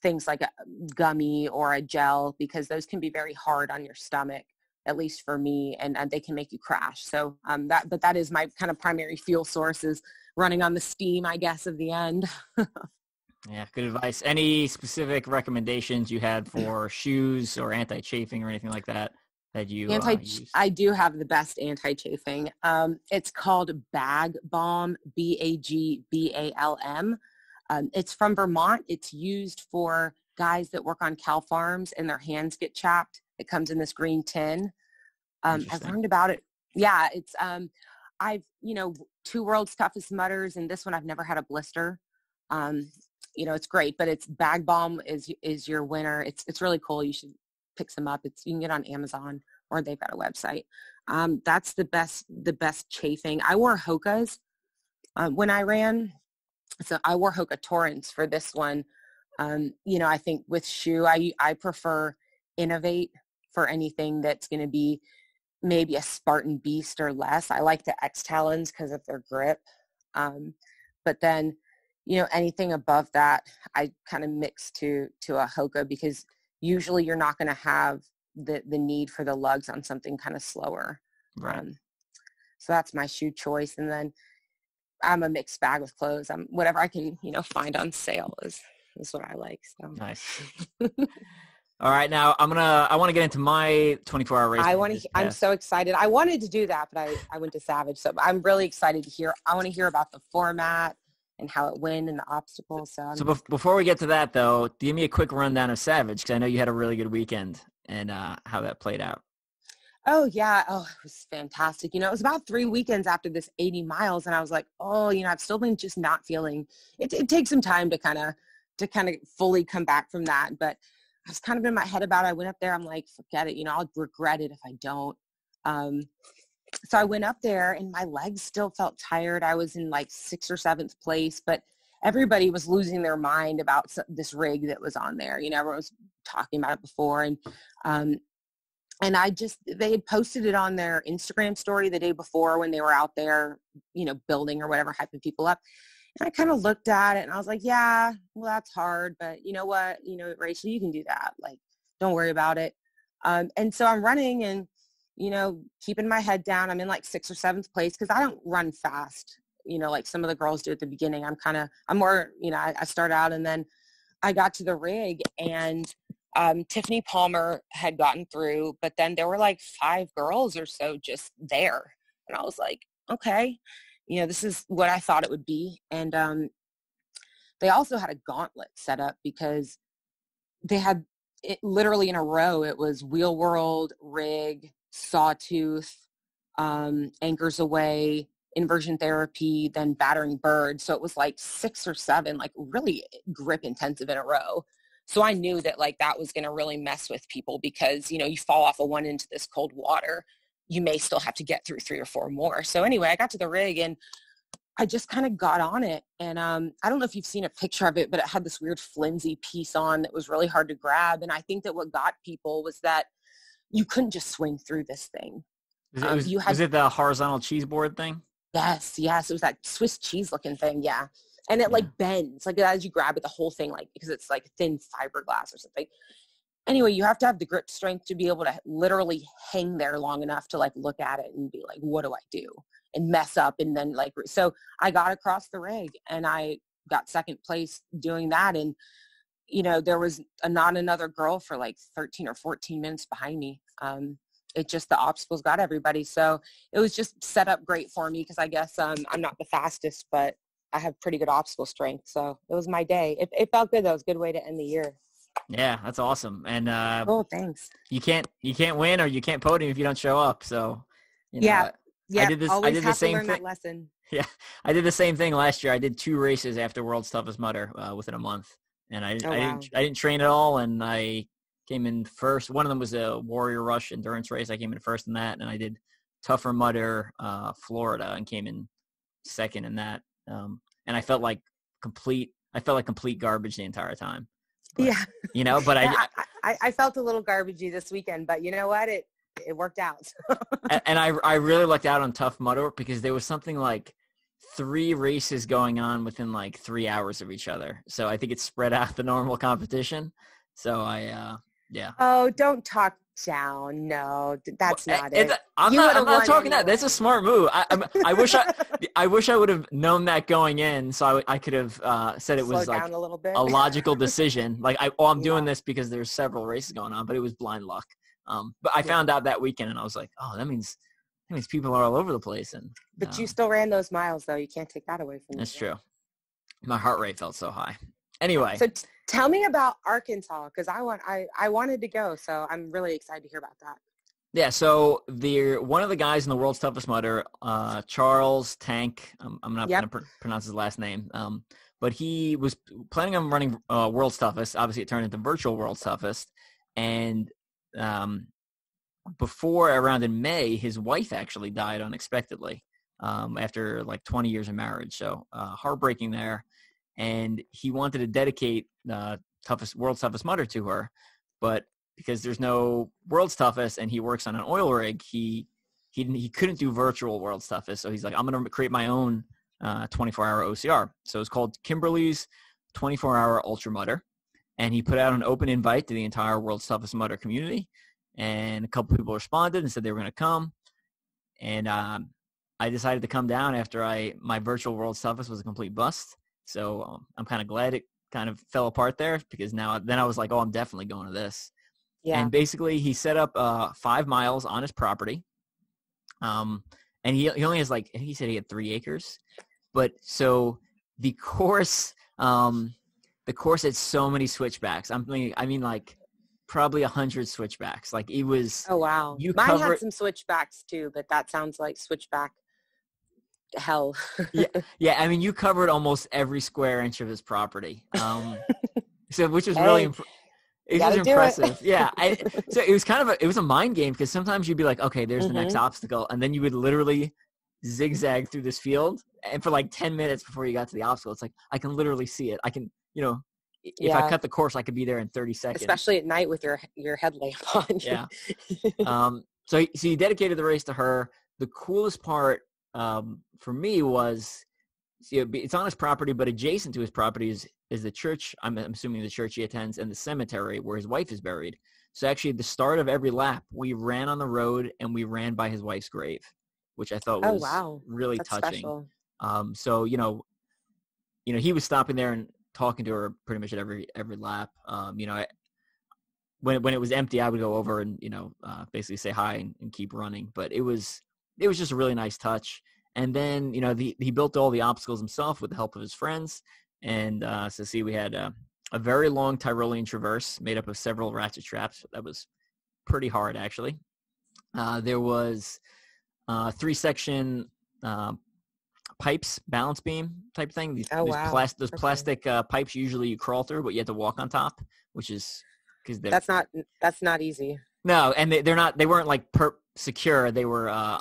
things like a gummy or a gel, because those can be very hard on your stomach, at least for me, and they can make you crash. So that is my kind of primary fuel source, is running on the steam, I guess, of the end. Yeah, good advice. Any specific recommendations you had for shoes or anti-chafing or anything like that that you use? I do have the best anti-chafing. It's called Bag Balm, BAGBALM. It's from Vermont. It's used for guys that work on cow farms and their hands get chapped. It comes in this green tin. I've learned about it. Yeah, it's, I've, 2 World's Toughest Mudders, and this one I've never had a blister. It's great, but it's Bag Balm is your winner. It's really cool. You should pick some up. You can get on Amazon, or they've got a website. That's the best chafing. I wore Hoka's when I ran. So I wore Hoka Torrents for this one. I think with shoe, I prefer Innovate for anything that's going to be maybe a Spartan Beast or less. I like the X Talons because of their grip. But then, anything above that, I kind of mix to a Hoka, because usually you're not going to have the need for the lugs on something kind of slower. Right. So that's my shoe choice. And then, I'm a mixed bag with clothes. I'm whatever I can, find on sale is what I like. So. Nice. All right. Now I want to get into my 24-hour race. I'm so excited. I wanted to do that, but I went to Savage. So I'm really excited to hear. I want to hear about the format and how it went and the obstacles. So before we get to that though, give me a quick rundown of Savage, because I know you had a really good weekend and how that played out. Oh, yeah. Oh, it was fantastic. It was about 3 weekends after this 80 miles. And I was like, oh, I've still been just not feeling it. It takes some time to kind of fully come back from that. But I was kind of in my head about it. I went up there. I'm like, forget it. I'll regret it if I don't. So I went up there and my legs still felt tired. I was in like 6th or 7th place, but everybody was losing their mind about this rig that was on there. Everyone was talking about it before. And they had posted it on their Instagram story the day before when they were out there, building or whatever, hyping people up. And I kind of looked at it and I was like, yeah, well, that's hard, but you know what, Rachel, you can do that. Like, don't worry about it. And so I'm running and, keeping my head down. I'm in like 6th or 7th place, because I don't run fast. you know, like some of the girls do at the beginning. I start out, and then I got to the rig, and Tiffany Palmer had gotten through, but then there were like 5 girls or so just there. And I was like, okay, you know, this is what I thought it would be. And they also had a gauntlet set up because they had it literally in a row. It was Wheel World, Rig, Sawtooth, Anchors Away, Inversion Therapy, then Battering Bird. So it was like 6 or 7, like really grip intensive in a row. So I knew that like that was going to really mess with people because, you know, you fall off of one into this cold water, you may still have to get through 3 or 4 more. So anyway, I got to the rig and I just kind of got on it. And I don't know if you've seen a picture of it, but it had this weird flimsy piece on that was really hard to grab. And I think that what got people was that you couldn't just swing through this thing. Was it the horizontal cheese board thing? Yes. It was that Swiss cheese looking thing. Yeah. And it like bends, like as you grab it, the whole thing, like, because it's like thin fiberglass or something. Anyway, you have to have the grip strength to be able to literally hang there long enough to like look at it and be like, what do I do? And mess up. And then like, so I got across the rig and I got second place doing that. And, you know, there was not another girl for like 13 or 14 minutes behind me. It just, the obstacles got everybody. So it was just set up great for me because I guess I'm not the fastest, but I have pretty good obstacle strength. So it was my day. It felt good. That was a good way to end the year. Yeah, that's awesome. And thanks. You can't win or you can't podium if you don't show up. So you know, yeah. I did the same thing. Yeah, I did the same thing last year. I did 2 races after World's Toughest Mudder within a month, and I didn't train at all, and I came in first. One of them was a Warrior Rush endurance race. I came in first in that, and I did Tougher Mudder Florida and came in second in that. And I felt like complete garbage the entire time. But, yeah. You know, but yeah, I felt a little garbagey this weekend, but you know what? It worked out. And I really lucked out on Tough Mudder because there was something like 3 races going on within like 3 hours of each other. So I think it spread out the normal competition. So I. Oh, don't talk down. No, that's not it. I'm not talking that. That's a smart move. I wish I would have known that going in, so I could have said it was like a logical decision. Like I'm doing this because there's several races going on, but it was blind luck. But I found out that weekend, and I was like, oh, that means people are all over the place. And but you still ran those miles, though. You can't take that away from me. That's true. My heart rate felt so high. Anyway. So tell me about Arkansas, because I wanted to go, so I'm really excited to hear about that. Yeah, so one of the guys in the World's Toughest Mudder, Charles Tank, I'm not going to pronounce his last name, but he was planning on running World's Toughest. Obviously, it turned into virtual World's Toughest, and around in May, his wife actually died unexpectedly after like 20 years of marriage, so heartbreaking there. And he wanted to dedicate World's Toughest Mudder to her, but because there's no World's Toughest and he works on an oil rig, he couldn't do virtual World's Toughest. So he's like, I'm going to create my own 24-hour OCR. So it's called Kimberly's 24-hour Ultra Mudder. And he put out an open invite to the entire World's Toughest Mudder community. And a couple people responded and said they were going to come. And I decided to come down after my virtual World's Toughest was a complete bust. So I'm kind of glad it kind of fell apart there because then I was like, oh, I'm definitely going to this. Yeah. And basically he set up 5 miles on his property. And he only has like, he said he had 3 acres, but so the course had so many switchbacks. I mean like probably 100 switchbacks. Like it was, oh wow. Mine had some switchbacks too, but that sounds like switchback hell. yeah I mean you covered almost every square inch of his property, so which was really impressive. Yeah. So it was kind of it was a mind game because sometimes you'd be like, okay, there's the next obstacle, and then you would literally zigzag through this field and for like 10 minutes before you got to the obstacle. It's like I can literally see it. I can, you know, if I cut the course I could be there in 30 seconds, especially at night with your headlamp on. Yeah. So you dedicated the race to her. The coolest part for me was, you know, it's on his property, but adjacent to his property is the church. I'm assuming the church he attends and the cemetery where his wife is buried. So actually at the start of every lap, we ran on the road and we ran by his wife's grave, which I thought was really touching. Special. So, you know, he was stopping there and talking to her pretty much at every lap. When it was empty, I would go over and, basically say hi and keep running. But it was just a really nice touch. And then, he built all the obstacles himself with the help of his friends. And we had a very long Tyrolean traverse made up of several ratchet straps. That was pretty hard, actually. There was three-section pipes, balance beam type thing. Those plastic pipes usually you crawl through, but you have to walk on top, which is because that's not easy. No, and they weren't like secure. They were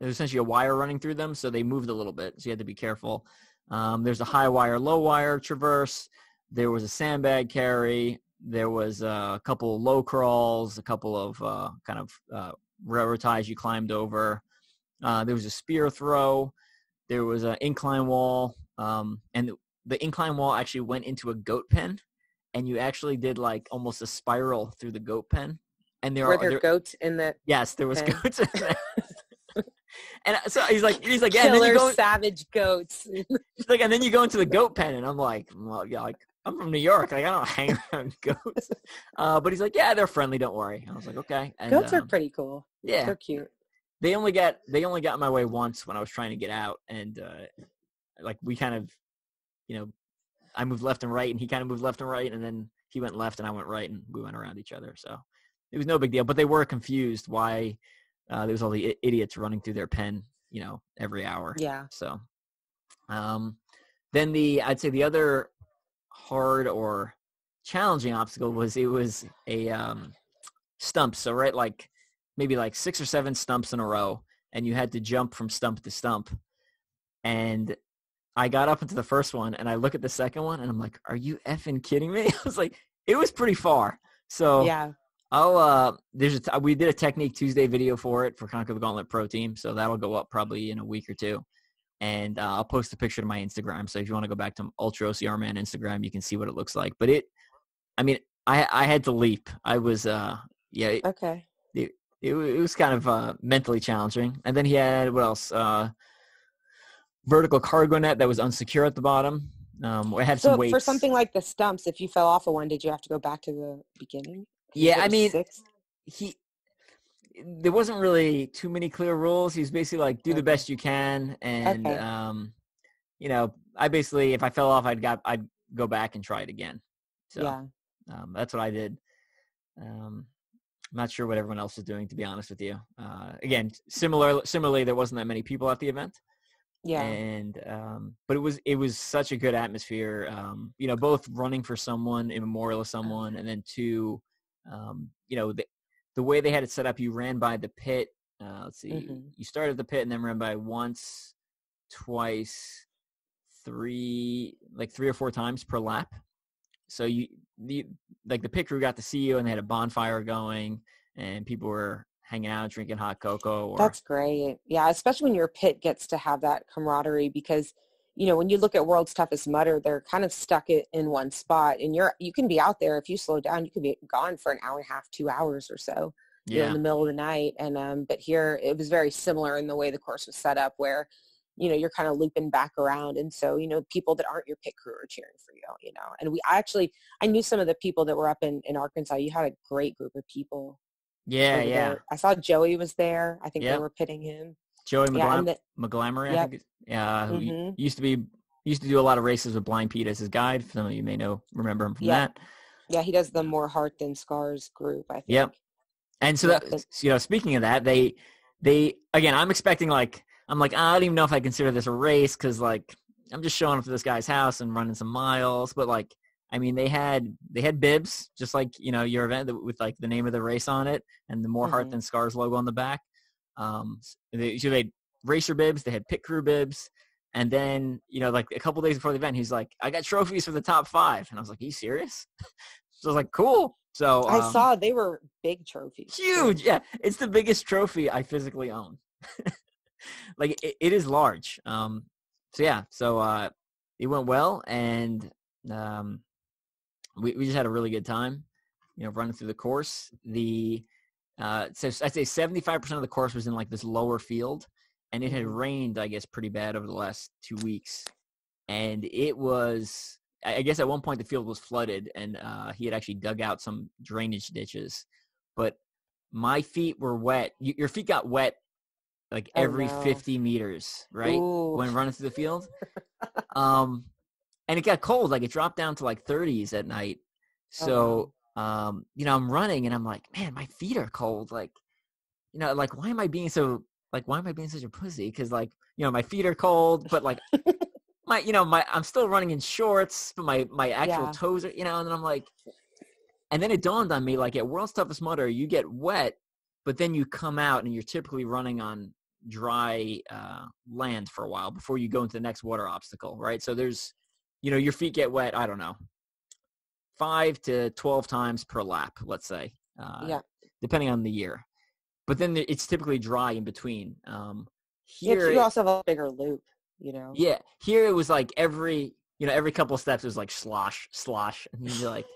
there's essentially a wire running through them, so they moved a little bit. So you had to be careful. There's a high wire, low wire traverse. There was a sandbag carry. There was a couple of low crawls, a couple of railroad ties you climbed over. There was a spear throw. There was an incline wall. And the incline wall actually went into a goat pen. And you actually did like almost a spiral through the goat pen. And were there goats in that? Yes, there was goats in there. And so he's like, yeah, killer, and then you go savage goats. He's like, and then you go into the goat pen, and I'm like, well, yeah, like I'm from New York, like I don't hang around goats. But he's like, yeah, they're friendly, don't worry. And I was like, okay. And, goats are pretty cool. Yeah, they're cute. They only got in my way once when I was trying to get out, and we kind of, I moved left and right, and he kind of moved left and right, and then he went left and I went right, and we went around each other. So it was no big deal. But they were confused why. There was all the idiots running through their pen, every hour. Yeah. So, then I'd say the other hard or challenging obstacle was a stump. So right, maybe 6 or 7 stumps in a row, and you had to jump from stump to stump. And I got up into the first one, and I look at the second one, and I'm like, "Are you effing kidding me?" I was like, "It was pretty far." So yeah. We did a Technique Tuesday video for it for Conquer the Gauntlet Pro team. So that'll go up probably in a week or two. And I'll post a picture to my Instagram. So if you want to go back to Ultra OCR Man Instagram, you can see what it looks like. But I had to leap. I was, okay. It was kind of mentally challenging. And then he had, what else? Vertical cargo net that was unsecure at the bottom. I had some weights. For something like the stumps, if you fell off of one, did you have to go back to the beginning? Yeah, there wasn't really too many clear rules. He's basically like, do the best you can. And, I basically, if I fell off, I'd go back and try it again. So that's what I did. I'm not sure what everyone else is doing, to be honest with you. Again, similarly, there wasn't that many people at the event. Yeah. And, but it was such a good atmosphere. Both running for someone, in memorial of someone, and then two, the way they had it set up, you ran by the pit. You started the pit and then ran by once, twice, three or four times per lap. So the pit crew got to see you, and they had a bonfire going, and people were hanging out, drinking hot cocoa. That's great. Yeah. Especially when your pit gets to have that camaraderie, because when you look at World's Toughest Mudder, they're kind of stuck in one spot, and you can be out there. If you slow down, you could be gone for an hour and a half, 2 hours or so, in the middle of the night. And, but here it was very similar in the way the course was set up, where, you're kind of looping back around. And so, people that aren't your pit crew are cheering for you, and I knew some of the people that were up in Arkansas. You had a great group of people. Yeah. Yeah. There. I saw Joey was there. I think they were pitting him. Joey McGlamory, I think. Who used to do a lot of races with Blind Pete as his guide. Some of you may remember him from that. Yeah, he does the More Heart Than Scars group, I think. Yep. And so that, speaking of that, they again, I'm expecting I don't even know if I consider this a race, because I'm just showing up to this guy's house and running some miles. But they had bibs, just your event, with the name of the race on it and the More Heart Than Scars logo on the back. So they had racer bibs, they had pit crew bibs. And then, a couple days before the event, he's like, I got trophies for the top 5. And I was like, are you serious? So I was like, cool. So I saw they were big trophies. Huge. Yeah. It's the biggest trophy I physically own. It is large. So it went well. And, we just had a really good time, running through the course. So I'd say 75% of the course was in this lower field, and it had rained, I guess, pretty bad over the last 2 weeks. And it was, I guess at one point the field was flooded, and he had actually dug out some drainage ditches. But my feet were wet. Your feet got wet like every 50 meters, right? Ooh. When running through the field. And it got cold. Like it dropped down to like 30s at night. So, you know, I'm running and I'm like, man, my feet are cold. Like, you know, like why am I being such a pussy? Cause like, you know, my feet are cold, but like I'm still running in shorts, but my actual toes are, you know, and then I'm like, and then it dawned on me, like at World's Toughest Mudder, you get wet, but then you come out and you're typically running on dry land for a while before you go into the next water obstacle, right? So there's, you know, your feet get wet, I don't know, 5 to 12 times per lap, let's say, depending on the year. But then it's typically dry in between. Here, you also have a bigger loop, you know. Yeah, here it was like every couple of steps it was like slosh, and you'd be like,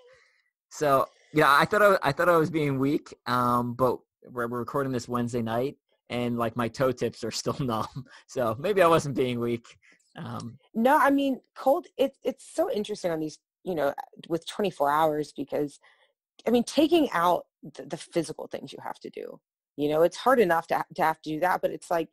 so yeah. I thought I was being weak, but we're recording this Wednesday night, and like my toe tips are still numb, so maybe I wasn't being weak. No, I mean cold. It's so interesting on these, you know, with 24 hours because, I mean, taking out the physical things you have to do. You know, it's hard enough to have to do that, but it's like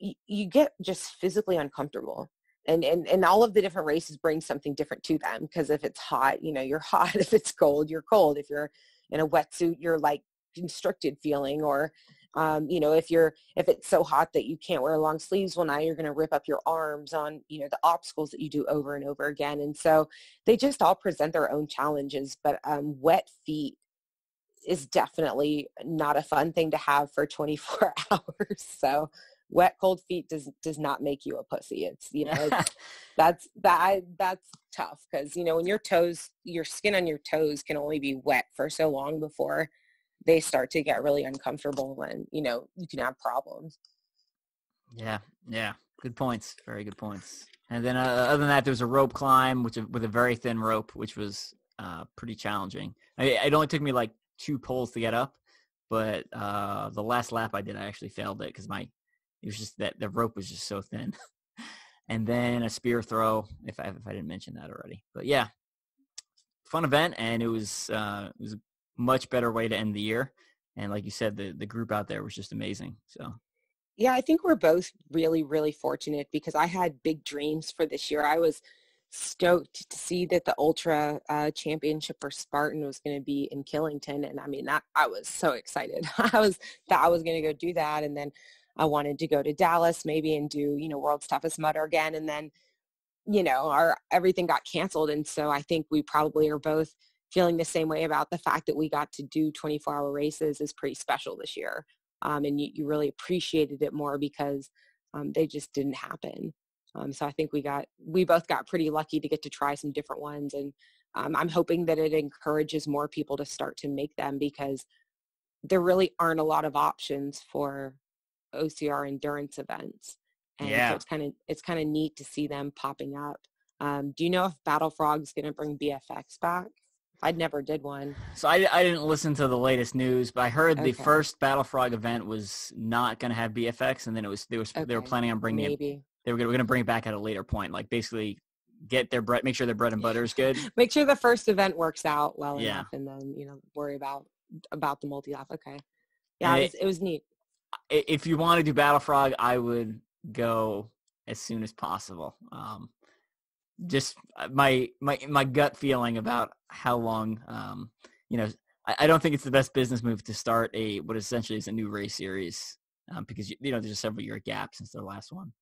you get just physically uncomfortable. And all of the different races bring something different to them because if it's hot, you know, you're hot. If it's cold, you're cold. If you're in a wetsuit, you're like constricted feeling or, you know, if it's so hot that you can't wear long sleeves, well, now you're going to rip up your arms on, you know, the obstacles that you do over and over again. And so they just all present their own challenges, but wet feet is definitely not a fun thing to have for 24 hours. So wet, cold feet does not make you a pussy. It's, you know, that's tough because, you know, when your skin on your toes can only be wet for so long before they start to get really uncomfortable and, you know, you can have problems. Yeah. Yeah. Good points. Very good points. And then other than that, there was a rope climb, which with a very thin rope, which was pretty challenging. It only took me like 2 poles to get up, but the last lap I did, I actually failed it because it was just that the rope was just so thin. And then a spear throw, if I didn't mention that already. But yeah, fun event, and it was a much better way to end the year. And like you said, the group out there was just amazing. So yeah, I think we're both really, really fortunate because I had big dreams for this year. I was stoked to see that the Ultra Championship for Spartan was going to be in Killington, and I mean that I was so excited. I was going to go do that, and then I wanted to go to Dallas maybe and do, you know, World's Toughest Mudder again, and then, you know, everything got canceled, and so I think we probably are both feeling the same way about the fact that we got to do 24-hour races is pretty special this year, and you really appreciated it more because they just didn't happen. So I think we both got pretty lucky to get to try some different ones. And I'm hoping that it encourages more people to start to make them because there really aren't a lot of options for OCR endurance events. And so it's kind of neat to see them popping up. Do you know if Battle Frog's going to bring BFX back? I never did one. So I didn't listen to the latest news, but I heard the first Battle Frog event was not going to have BFX. And then they were planning on bringing it. They were going to bring it back at a later point, like basically get their bread, make sure their bread and butter is good. Make sure the first event works out well enough and then, you know, worry about the multi-lap. Okay. Yeah, it was neat. If you want to do Battle Frog, I would go as soon as possible. Just my gut feeling about how long, you know, I don't think it's the best business move to start what essentially is a new race series because, you know, there's a several-year gap since their last one.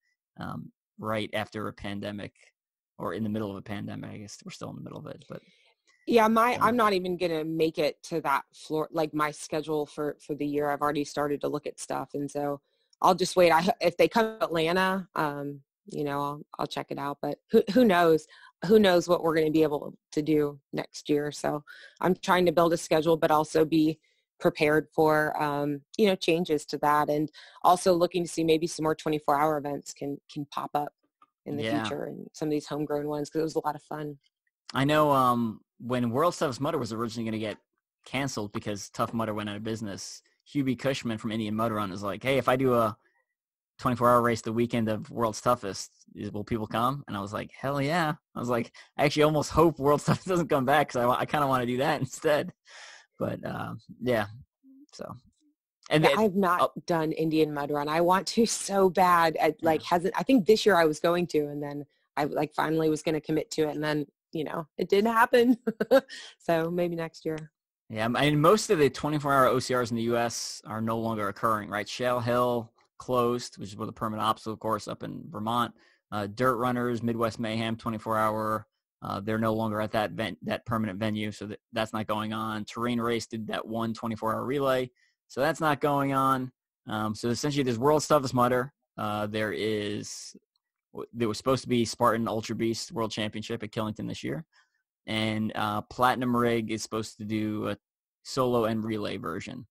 Right after a pandemic or in the middle of a pandemic. I guess we're still in the middle of it, but yeah, I'm not even going to make it to that floor. Like my schedule for the year, I've already started to look at stuff. And so I'll just wait. If they come to Atlanta, you know, I'll check it out, but who knows what we're going to be able to do next year. So I'm trying to build a schedule, but also be prepared for, you know, changes to that, and also looking to see maybe some more 24-hour events can pop up in the future, and some of these homegrown ones, because it was a lot of fun. I know when World's Toughest Mudder was originally going to get canceled because Tough Mudder went out of business, Hubie Cushman from Indian Mud Run is like, hey, if I do a 24-hour race the weekend of World's Toughest. Will people come? And I was like, hell yeah. I was like, I actually almost hope World's Toughest doesn't come back because I kind of want to do that instead. But, yeah, so. And then, I've not done Indian Mud Run. I want to so bad. I think this year I was going to, and then I finally was going to commit to it. And then, you know, it didn't happen. So maybe next year. Yeah. I mean, most of the 24-hour OCRs in the U.S. are no longer occurring, right? Shale Hill closed, which is with a permanent obstacle course up in Vermont. Dirt Runners, Midwest Mayhem, 24-hour. They're no longer at that permanent venue. So that's not going on. Terrain Race did that one 24-hour relay. So that's not going on. So essentially there's World's Toughest Mudder. There was supposed to be Spartan Ultra Beast World Championship at Killington this year. And Platinum Rig is supposed to do a solo and relay version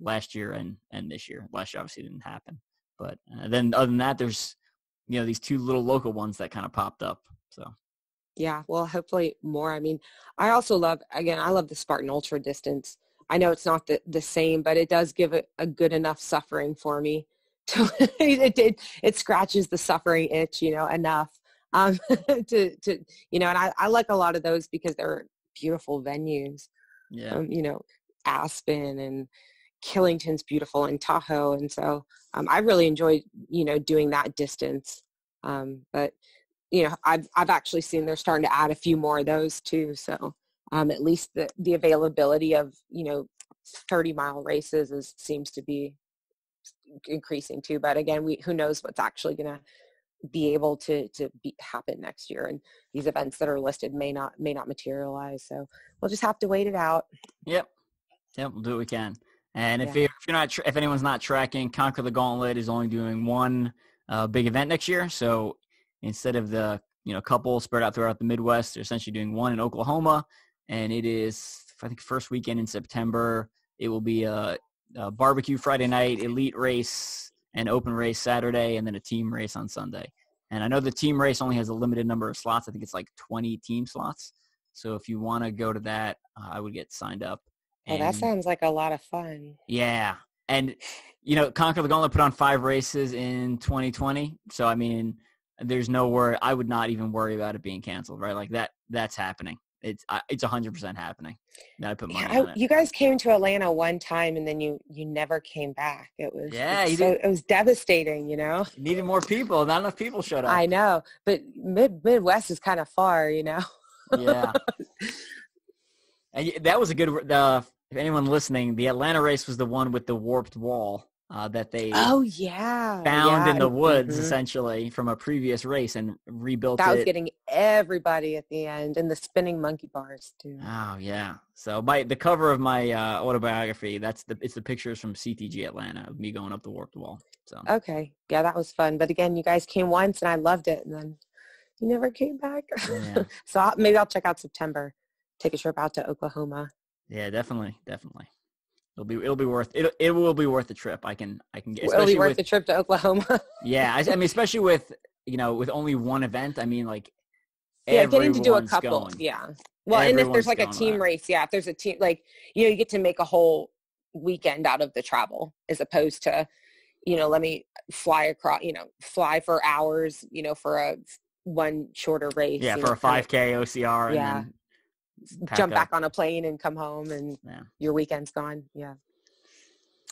last year and this year. Last year obviously didn't happen. But then other than that, there's, you know, these two little local ones that kind of popped up. So. Yeah, well, hopefully more. I mean, I also love the Spartan Ultra distance. I know it's not the same, but it does give a good enough suffering for me. It scratches the suffering itch, you know, enough and I like a lot of those because they're beautiful venues. Yeah. You know, Aspen and Killington's beautiful and Tahoe. And so I really enjoyed, you know, doing that distance. But, you know, I've actually seen they're starting to add a few more of those too. So. At least the availability of, you know, 30-mile races seems to be increasing too. But again, who knows what's actually going to be able to happen next year. And these events that are listed may not materialize. So we'll just have to wait it out. Yep. We'll do what we can. And if anyone's not tracking, Conquer the Gauntlet is only doing one big event next year. So instead of the, you know, couple spread out throughout the Midwest, they're essentially doing one in Oklahoma. And it is, I think, first weekend in September. It will be a barbecue Friday night, elite race, an open race Saturday, and then a team race on Sunday. And I know the team race only has a limited number of slots. I think it's like 20 team slots. So if you want to go to that, I would get signed up. And, that sounds like a lot of fun. Yeah. And, you know, Conquer the Gauntlet put on 5 races in 2020. So, I mean, there's no worry. I would not even worry about it being canceled, right? Like that's happening. It's 100% happening. Now I put money on it. You guys came to Atlanta one time and then you never came back. It was it was devastating, you know. You needed more people. Not enough people showed up. I know, but Midwest is kind of far, you know. Yeah. And that was a good. If anyone listening, the Atlanta race was the one with the warped wall that they found in the woods essentially from a previous race and rebuilt. That was getting everybody at the end, and the spinning monkey bars too. Oh yeah. So the cover of my autobiography, it's the pictures from CTG Atlanta of me going up the warped wall. So okay, yeah, that was fun. But again, you guys came once and I loved it, and then you never came back. Yeah. So maybe I'll check out September. Take a trip out to Oklahoma. Yeah, definitely. It will be worth the trip. I can get. It'll be worth the trip to Oklahoma. Yeah, I mean, especially with, you know, with only one event. I mean, like, yeah, getting to do a couple. Going. Yeah. Well, and if there's like a team race, yeah, if there's a team, like, you know, you get to make a whole weekend out of the travel as opposed to, you know, let me fly across, you know, fly for hours, you know, for a one shorter race. Yeah, for a 5K OCR. Yeah. And then, jump back on a plane and come home and your weekend's gone. Yeah.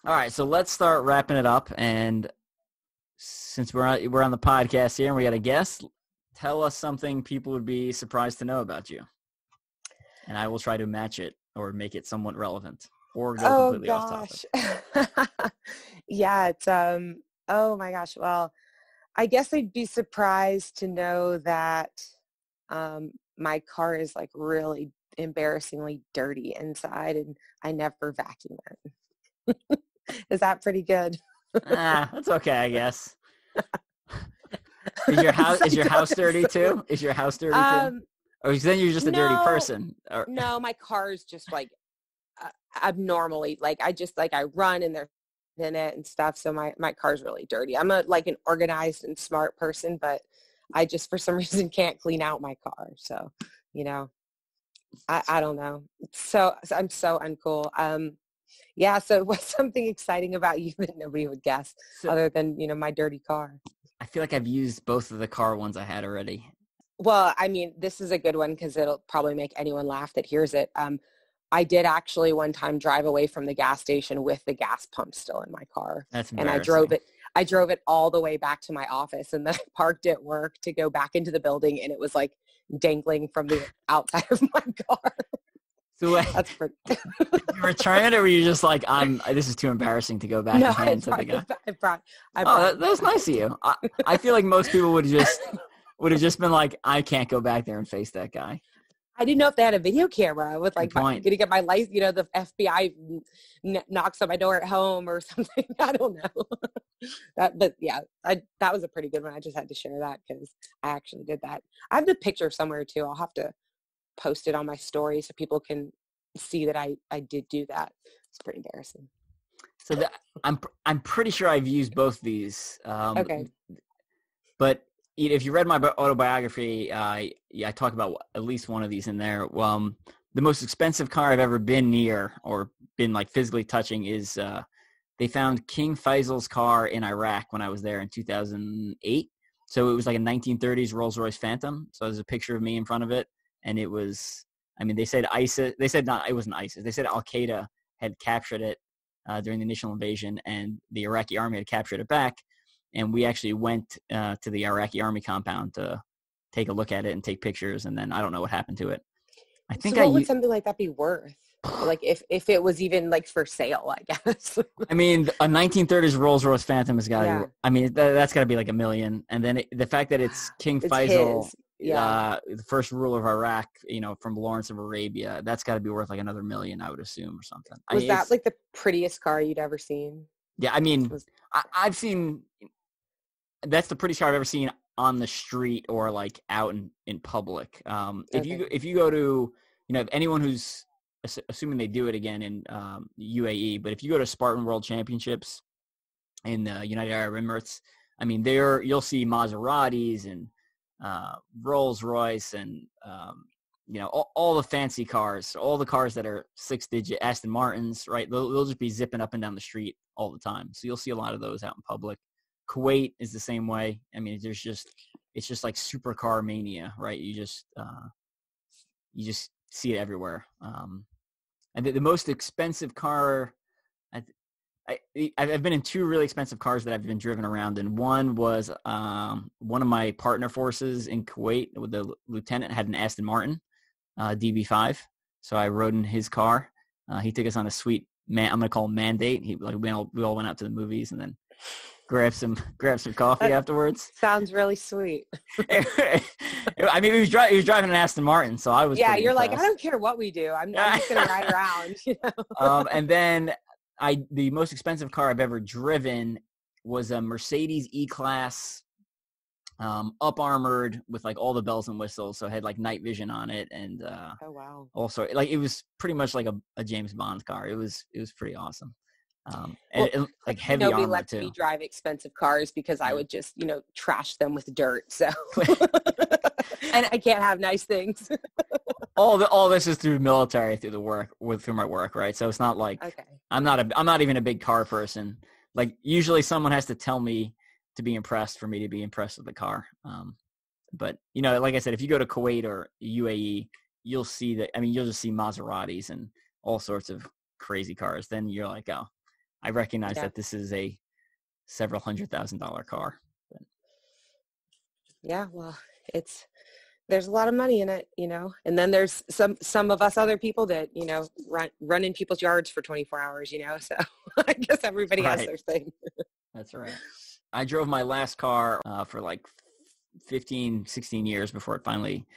All right. So let's start wrapping it up. And since we're on the podcast here and we got a guest, tell us something people would be surprised to know about you. And I will try to match it or make it somewhat relevant or go completely off topic. Yeah. It's, oh my gosh. Well, I guess I'd be surprised to know that, my car is like really embarrassingly dirty inside and I never vacuum it. Is that pretty good? That's okay, I guess. Is your house dirty too? Is your house dirty too? Or then you're just a dirty person? Or... No, my car is just like abnormally, like I just like I run and they're in it and stuff. So my car's really dirty. I'm an organized and smart person, but I just, for some reason, can't clean out my car. So, you know, I don't know. So I'm so uncool. Yeah, so what's something exciting about you that nobody would guess, other than, my dirty car? I feel like I've used both of the car ones I had already. Well, I mean, this is a good one because it'll probably make anyone laugh that hears it. I did actually one time drive away from the gas station with the gas pump still in my car. That's embarrassing. And I drove it all the way back to my office, and then I parked at work to go back into the building, and it was like dangling from the outside of my car. So that's pretty. You were trying it, or were you just like, this is too embarrassing to go back and hand to the guy? That's nice of you. I feel like most people would have just been like, I can't go back there and face that guy. I didn't know if they had a video camera with going to get my license, the FBI knocks on my door at home or something. I don't know. That was a pretty good one. I just had to share that because I actually did that. I have the picture somewhere too. I'll have to post it on my story so people can see that I did do that. It's pretty embarrassing. So I'm pretty sure I've used both these. Okay. But if you read my autobiography, I talk about at least one of these in there. The most expensive car I've ever been near or been like physically touching is they found King Faisal's car in Iraq when I was there in 2008. So it was like a 1930s Rolls-Royce Phantom. So there's a picture of me in front of it. And it was, they said ISIS. They said not. It wasn't ISIS. They said Al-Qaeda had captured it during the initial invasion, and the Iraqi army had captured it back. And we actually went to the Iraqi army compound to take a look at it and take pictures. And then I don't know what happened to it. I think so. What would something like that be worth? Like if it was even like for sale, I guess. A 1930s Rolls-Royce Phantom has got to be, that's got to be like $1 million. And then the fact that it's King Faisal, the first ruler of Iraq, from Lawrence of Arabia, that's got to be worth like another $1 million, I would assume, or something. Was that like the prettiest car you'd ever seen? Yeah. I've seen. That's the prettiest car I've ever seen on the street or like out in public. If you go to, if anyone who's assuming they do it again in UAE, but if you go to Spartan World Championships in the United Arab Emirates, there you'll see Maseratis and Rolls-Royce and all the fancy cars, all the cars that are 6-digit Aston Martins, right? They'll just be zipping up and down the street all the time. So you'll see a lot of those out in public. Kuwait is the same way. It's just like supercar mania, right? You just see it everywhere. And the most expensive car, I've been in two really expensive cars that I've been driven around in. One was one of my partner forces in Kuwait. The lieutenant had an Aston Martin DB5, so I rode in his car. He took us on a sweet I'm gonna call him mandate. We all went out to the movies and then grab some coffee afterwards. Sounds really sweet. He was driving an Aston Martin, so I was. Yeah, you're impressed. Like, I don't care what we do. I'm just gonna ride around. And then the most expensive car I've ever driven was a Mercedes E-Class, up armored with like all the bells and whistles. So it had like night vision on it, and oh wow, also like it was pretty much like a James Bond car. It was pretty awesome. And heavy armor too. Nobody lets me drive expensive cars because I would just, trash them with dirt. So, and I can't have nice things. All this is through military, through my work, right? So it's not like I'm not even a big car person. Like usually someone has to tell me to be impressed for me to be impressed with the car. But like I said, if you go to Kuwait or UAE, you'll see that. You'll just see Maseratis and all sorts of crazy cars. Then you're like, oh. I recognize that this is a several $100,000 car. Yeah, well, there's a lot of money in it, and then there's some of us other people that, run in people's yards for 24 hours, so I guess everybody has their thing. That's right. I drove my last car for like 15, 16 years before it finally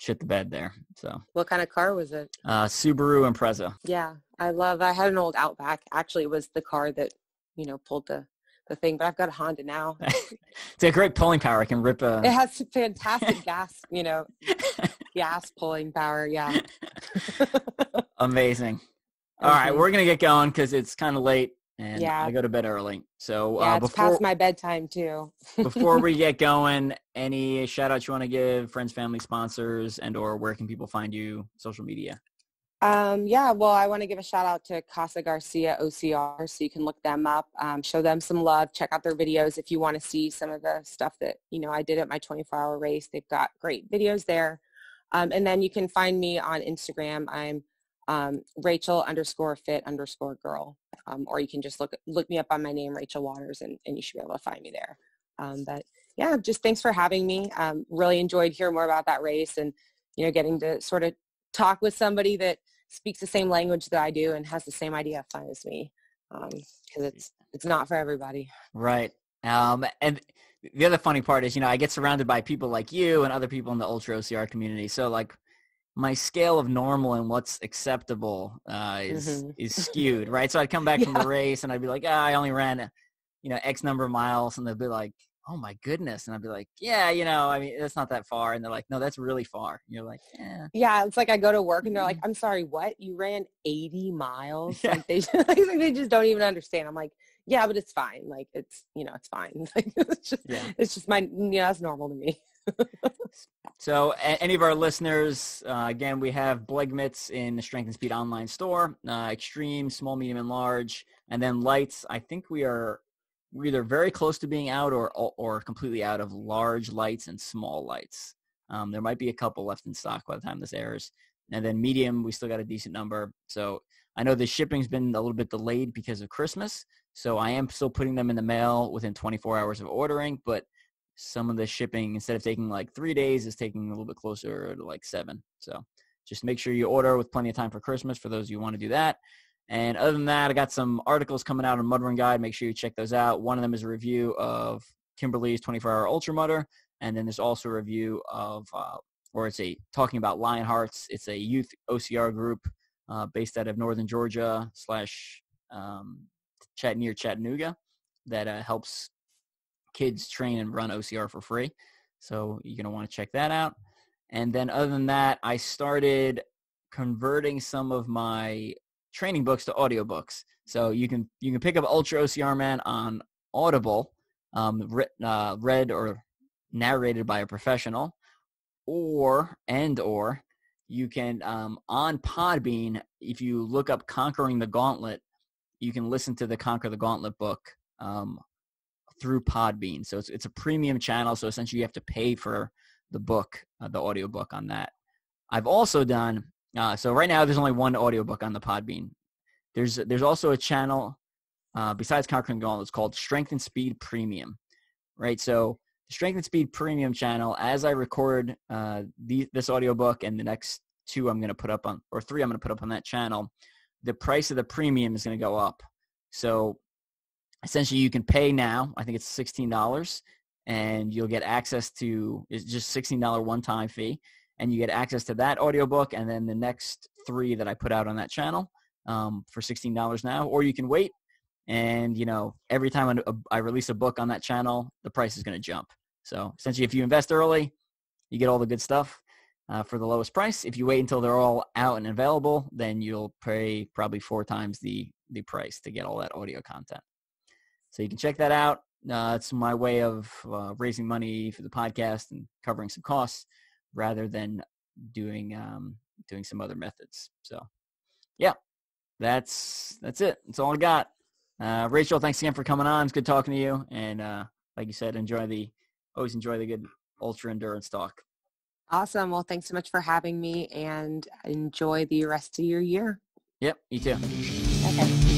shit the bed there. So what kind of car was it? Subaru Impreza. Yeah. I had an old Outback. Actually, it was the car that, pulled the thing, but I've got a Honda now. It's a great pulling power. It has fantastic gas, gas pulling power. Yeah. Amazing. All right. We're going to get going because it's kind of late and I go to bed early. So it's past my bedtime too. Before we get going, any shout outs you want to give, friends, family, sponsors, and or where can people find you, social media? Yeah, well, I want to give a shout out to Casa Garcia OCR, so you can look them up, show them some love, check out their videos if you want to see some of the stuff that, you know, I did at my 24-hour race. They've got great videos there. And then you can find me on Instagram. I'm Rachel_fit_girl, or you can just look me up on my name, Rachel Watters, and you should be able to find me there. But yeah, just thanks for having me. Really enjoyed hearing more about that race and, you know, getting to sort of talk with somebody that speaks the same language that I do and has the same idea of fun as me, because it's not for everybody. Right. And the other funny part is, you know, I get surrounded by people like you and other people in the Ultra OCR community. So like my scale of normal and what's acceptable is skewed, right? So I'd come back from the race and I'd be like, I only ran, you know, X number of miles. And they'd be like, oh my goodness. And I'd be like, yeah, you know, I mean, that's not that far. And they're like, no, that's really far. And you're like, yeah. Yeah. It's like I go to work and they're like, I'm sorry, what? You ran 80 miles? Yeah. Like they just don't even understand. I'm like, yeah, but it's fine. Like it's, you know, it's fine. Like, it's just my, yeah, that's normal to me. So any of our listeners, again, we have Blegmits in the Strength and Speed online store, extreme, small, medium, and large, and then lights. I think we're either very close to being out or completely out of large lights and small lights. There might be a couple left in stock by the time this airs. And then medium, we still got a decent number. So I know the shipping's been a little bit delayed because of Christmas. So I am still putting them in the mail within 24 hours of ordering. But some of the shipping, instead of taking like 3 days, is taking a little bit closer to like 7. So just make sure you order with plenty of time for Christmas for those of you who want to do that. And other than that, I got some articles coming out on Mud Run Guide. Make sure you check those out. One of them is a review of Kimberly's 24-hour Ultra Mudder. And then there's also a review of, talking about Lionhearts. It's a youth OCR group based out of Northern Georgia / near Chattanooga that helps kids train and run OCR for free. So you're going to want to check that out. And then other than that, I started converting some of my training books to audiobooks. So you can pick up Ultra OCR Man on Audible, read or narrated by a professional, or you can on Podbean, if you look up Conquering the Gauntlet, you can listen to the Conquer the Gauntlet book through Podbean. So it's a premium channel, so essentially you have to pay for the book, the audiobook on that. I've also done so right now, there's only one audiobook on the Podbean. There's also a channel besides Conquering the Gauntlet. It's called Strength and Speed Premium, right? So the Strength and Speed Premium channel, as I record this audiobook and the next two I'm going to put up on, or three I'm going to put up on that channel, the price of the premium is going to go up. So essentially you can pay now, I think it's $16, and you'll get access to, it's just $16 one-time fee. And you get access to that audiobook and then the next three that I put out on that channel for $16 now. Or you can wait and, you know, every time I release a book on that channel, the price is going to jump. So essentially if you invest early, you get all the good stuff for the lowest price. If you wait until they're all out and available, then you'll pay probably 4 times the price to get all that audio content. So you can check that out. It's my way of raising money for the podcast and covering some costs, rather than doing some other methods. So yeah, that's it. That's all I got. Rachel, thanks again for coming on. It's good talking to you. And like you said, always enjoy the good ultra endurance talk. Awesome. Well, thanks so much for having me and enjoy the rest of your year. Yep. You too. Okay.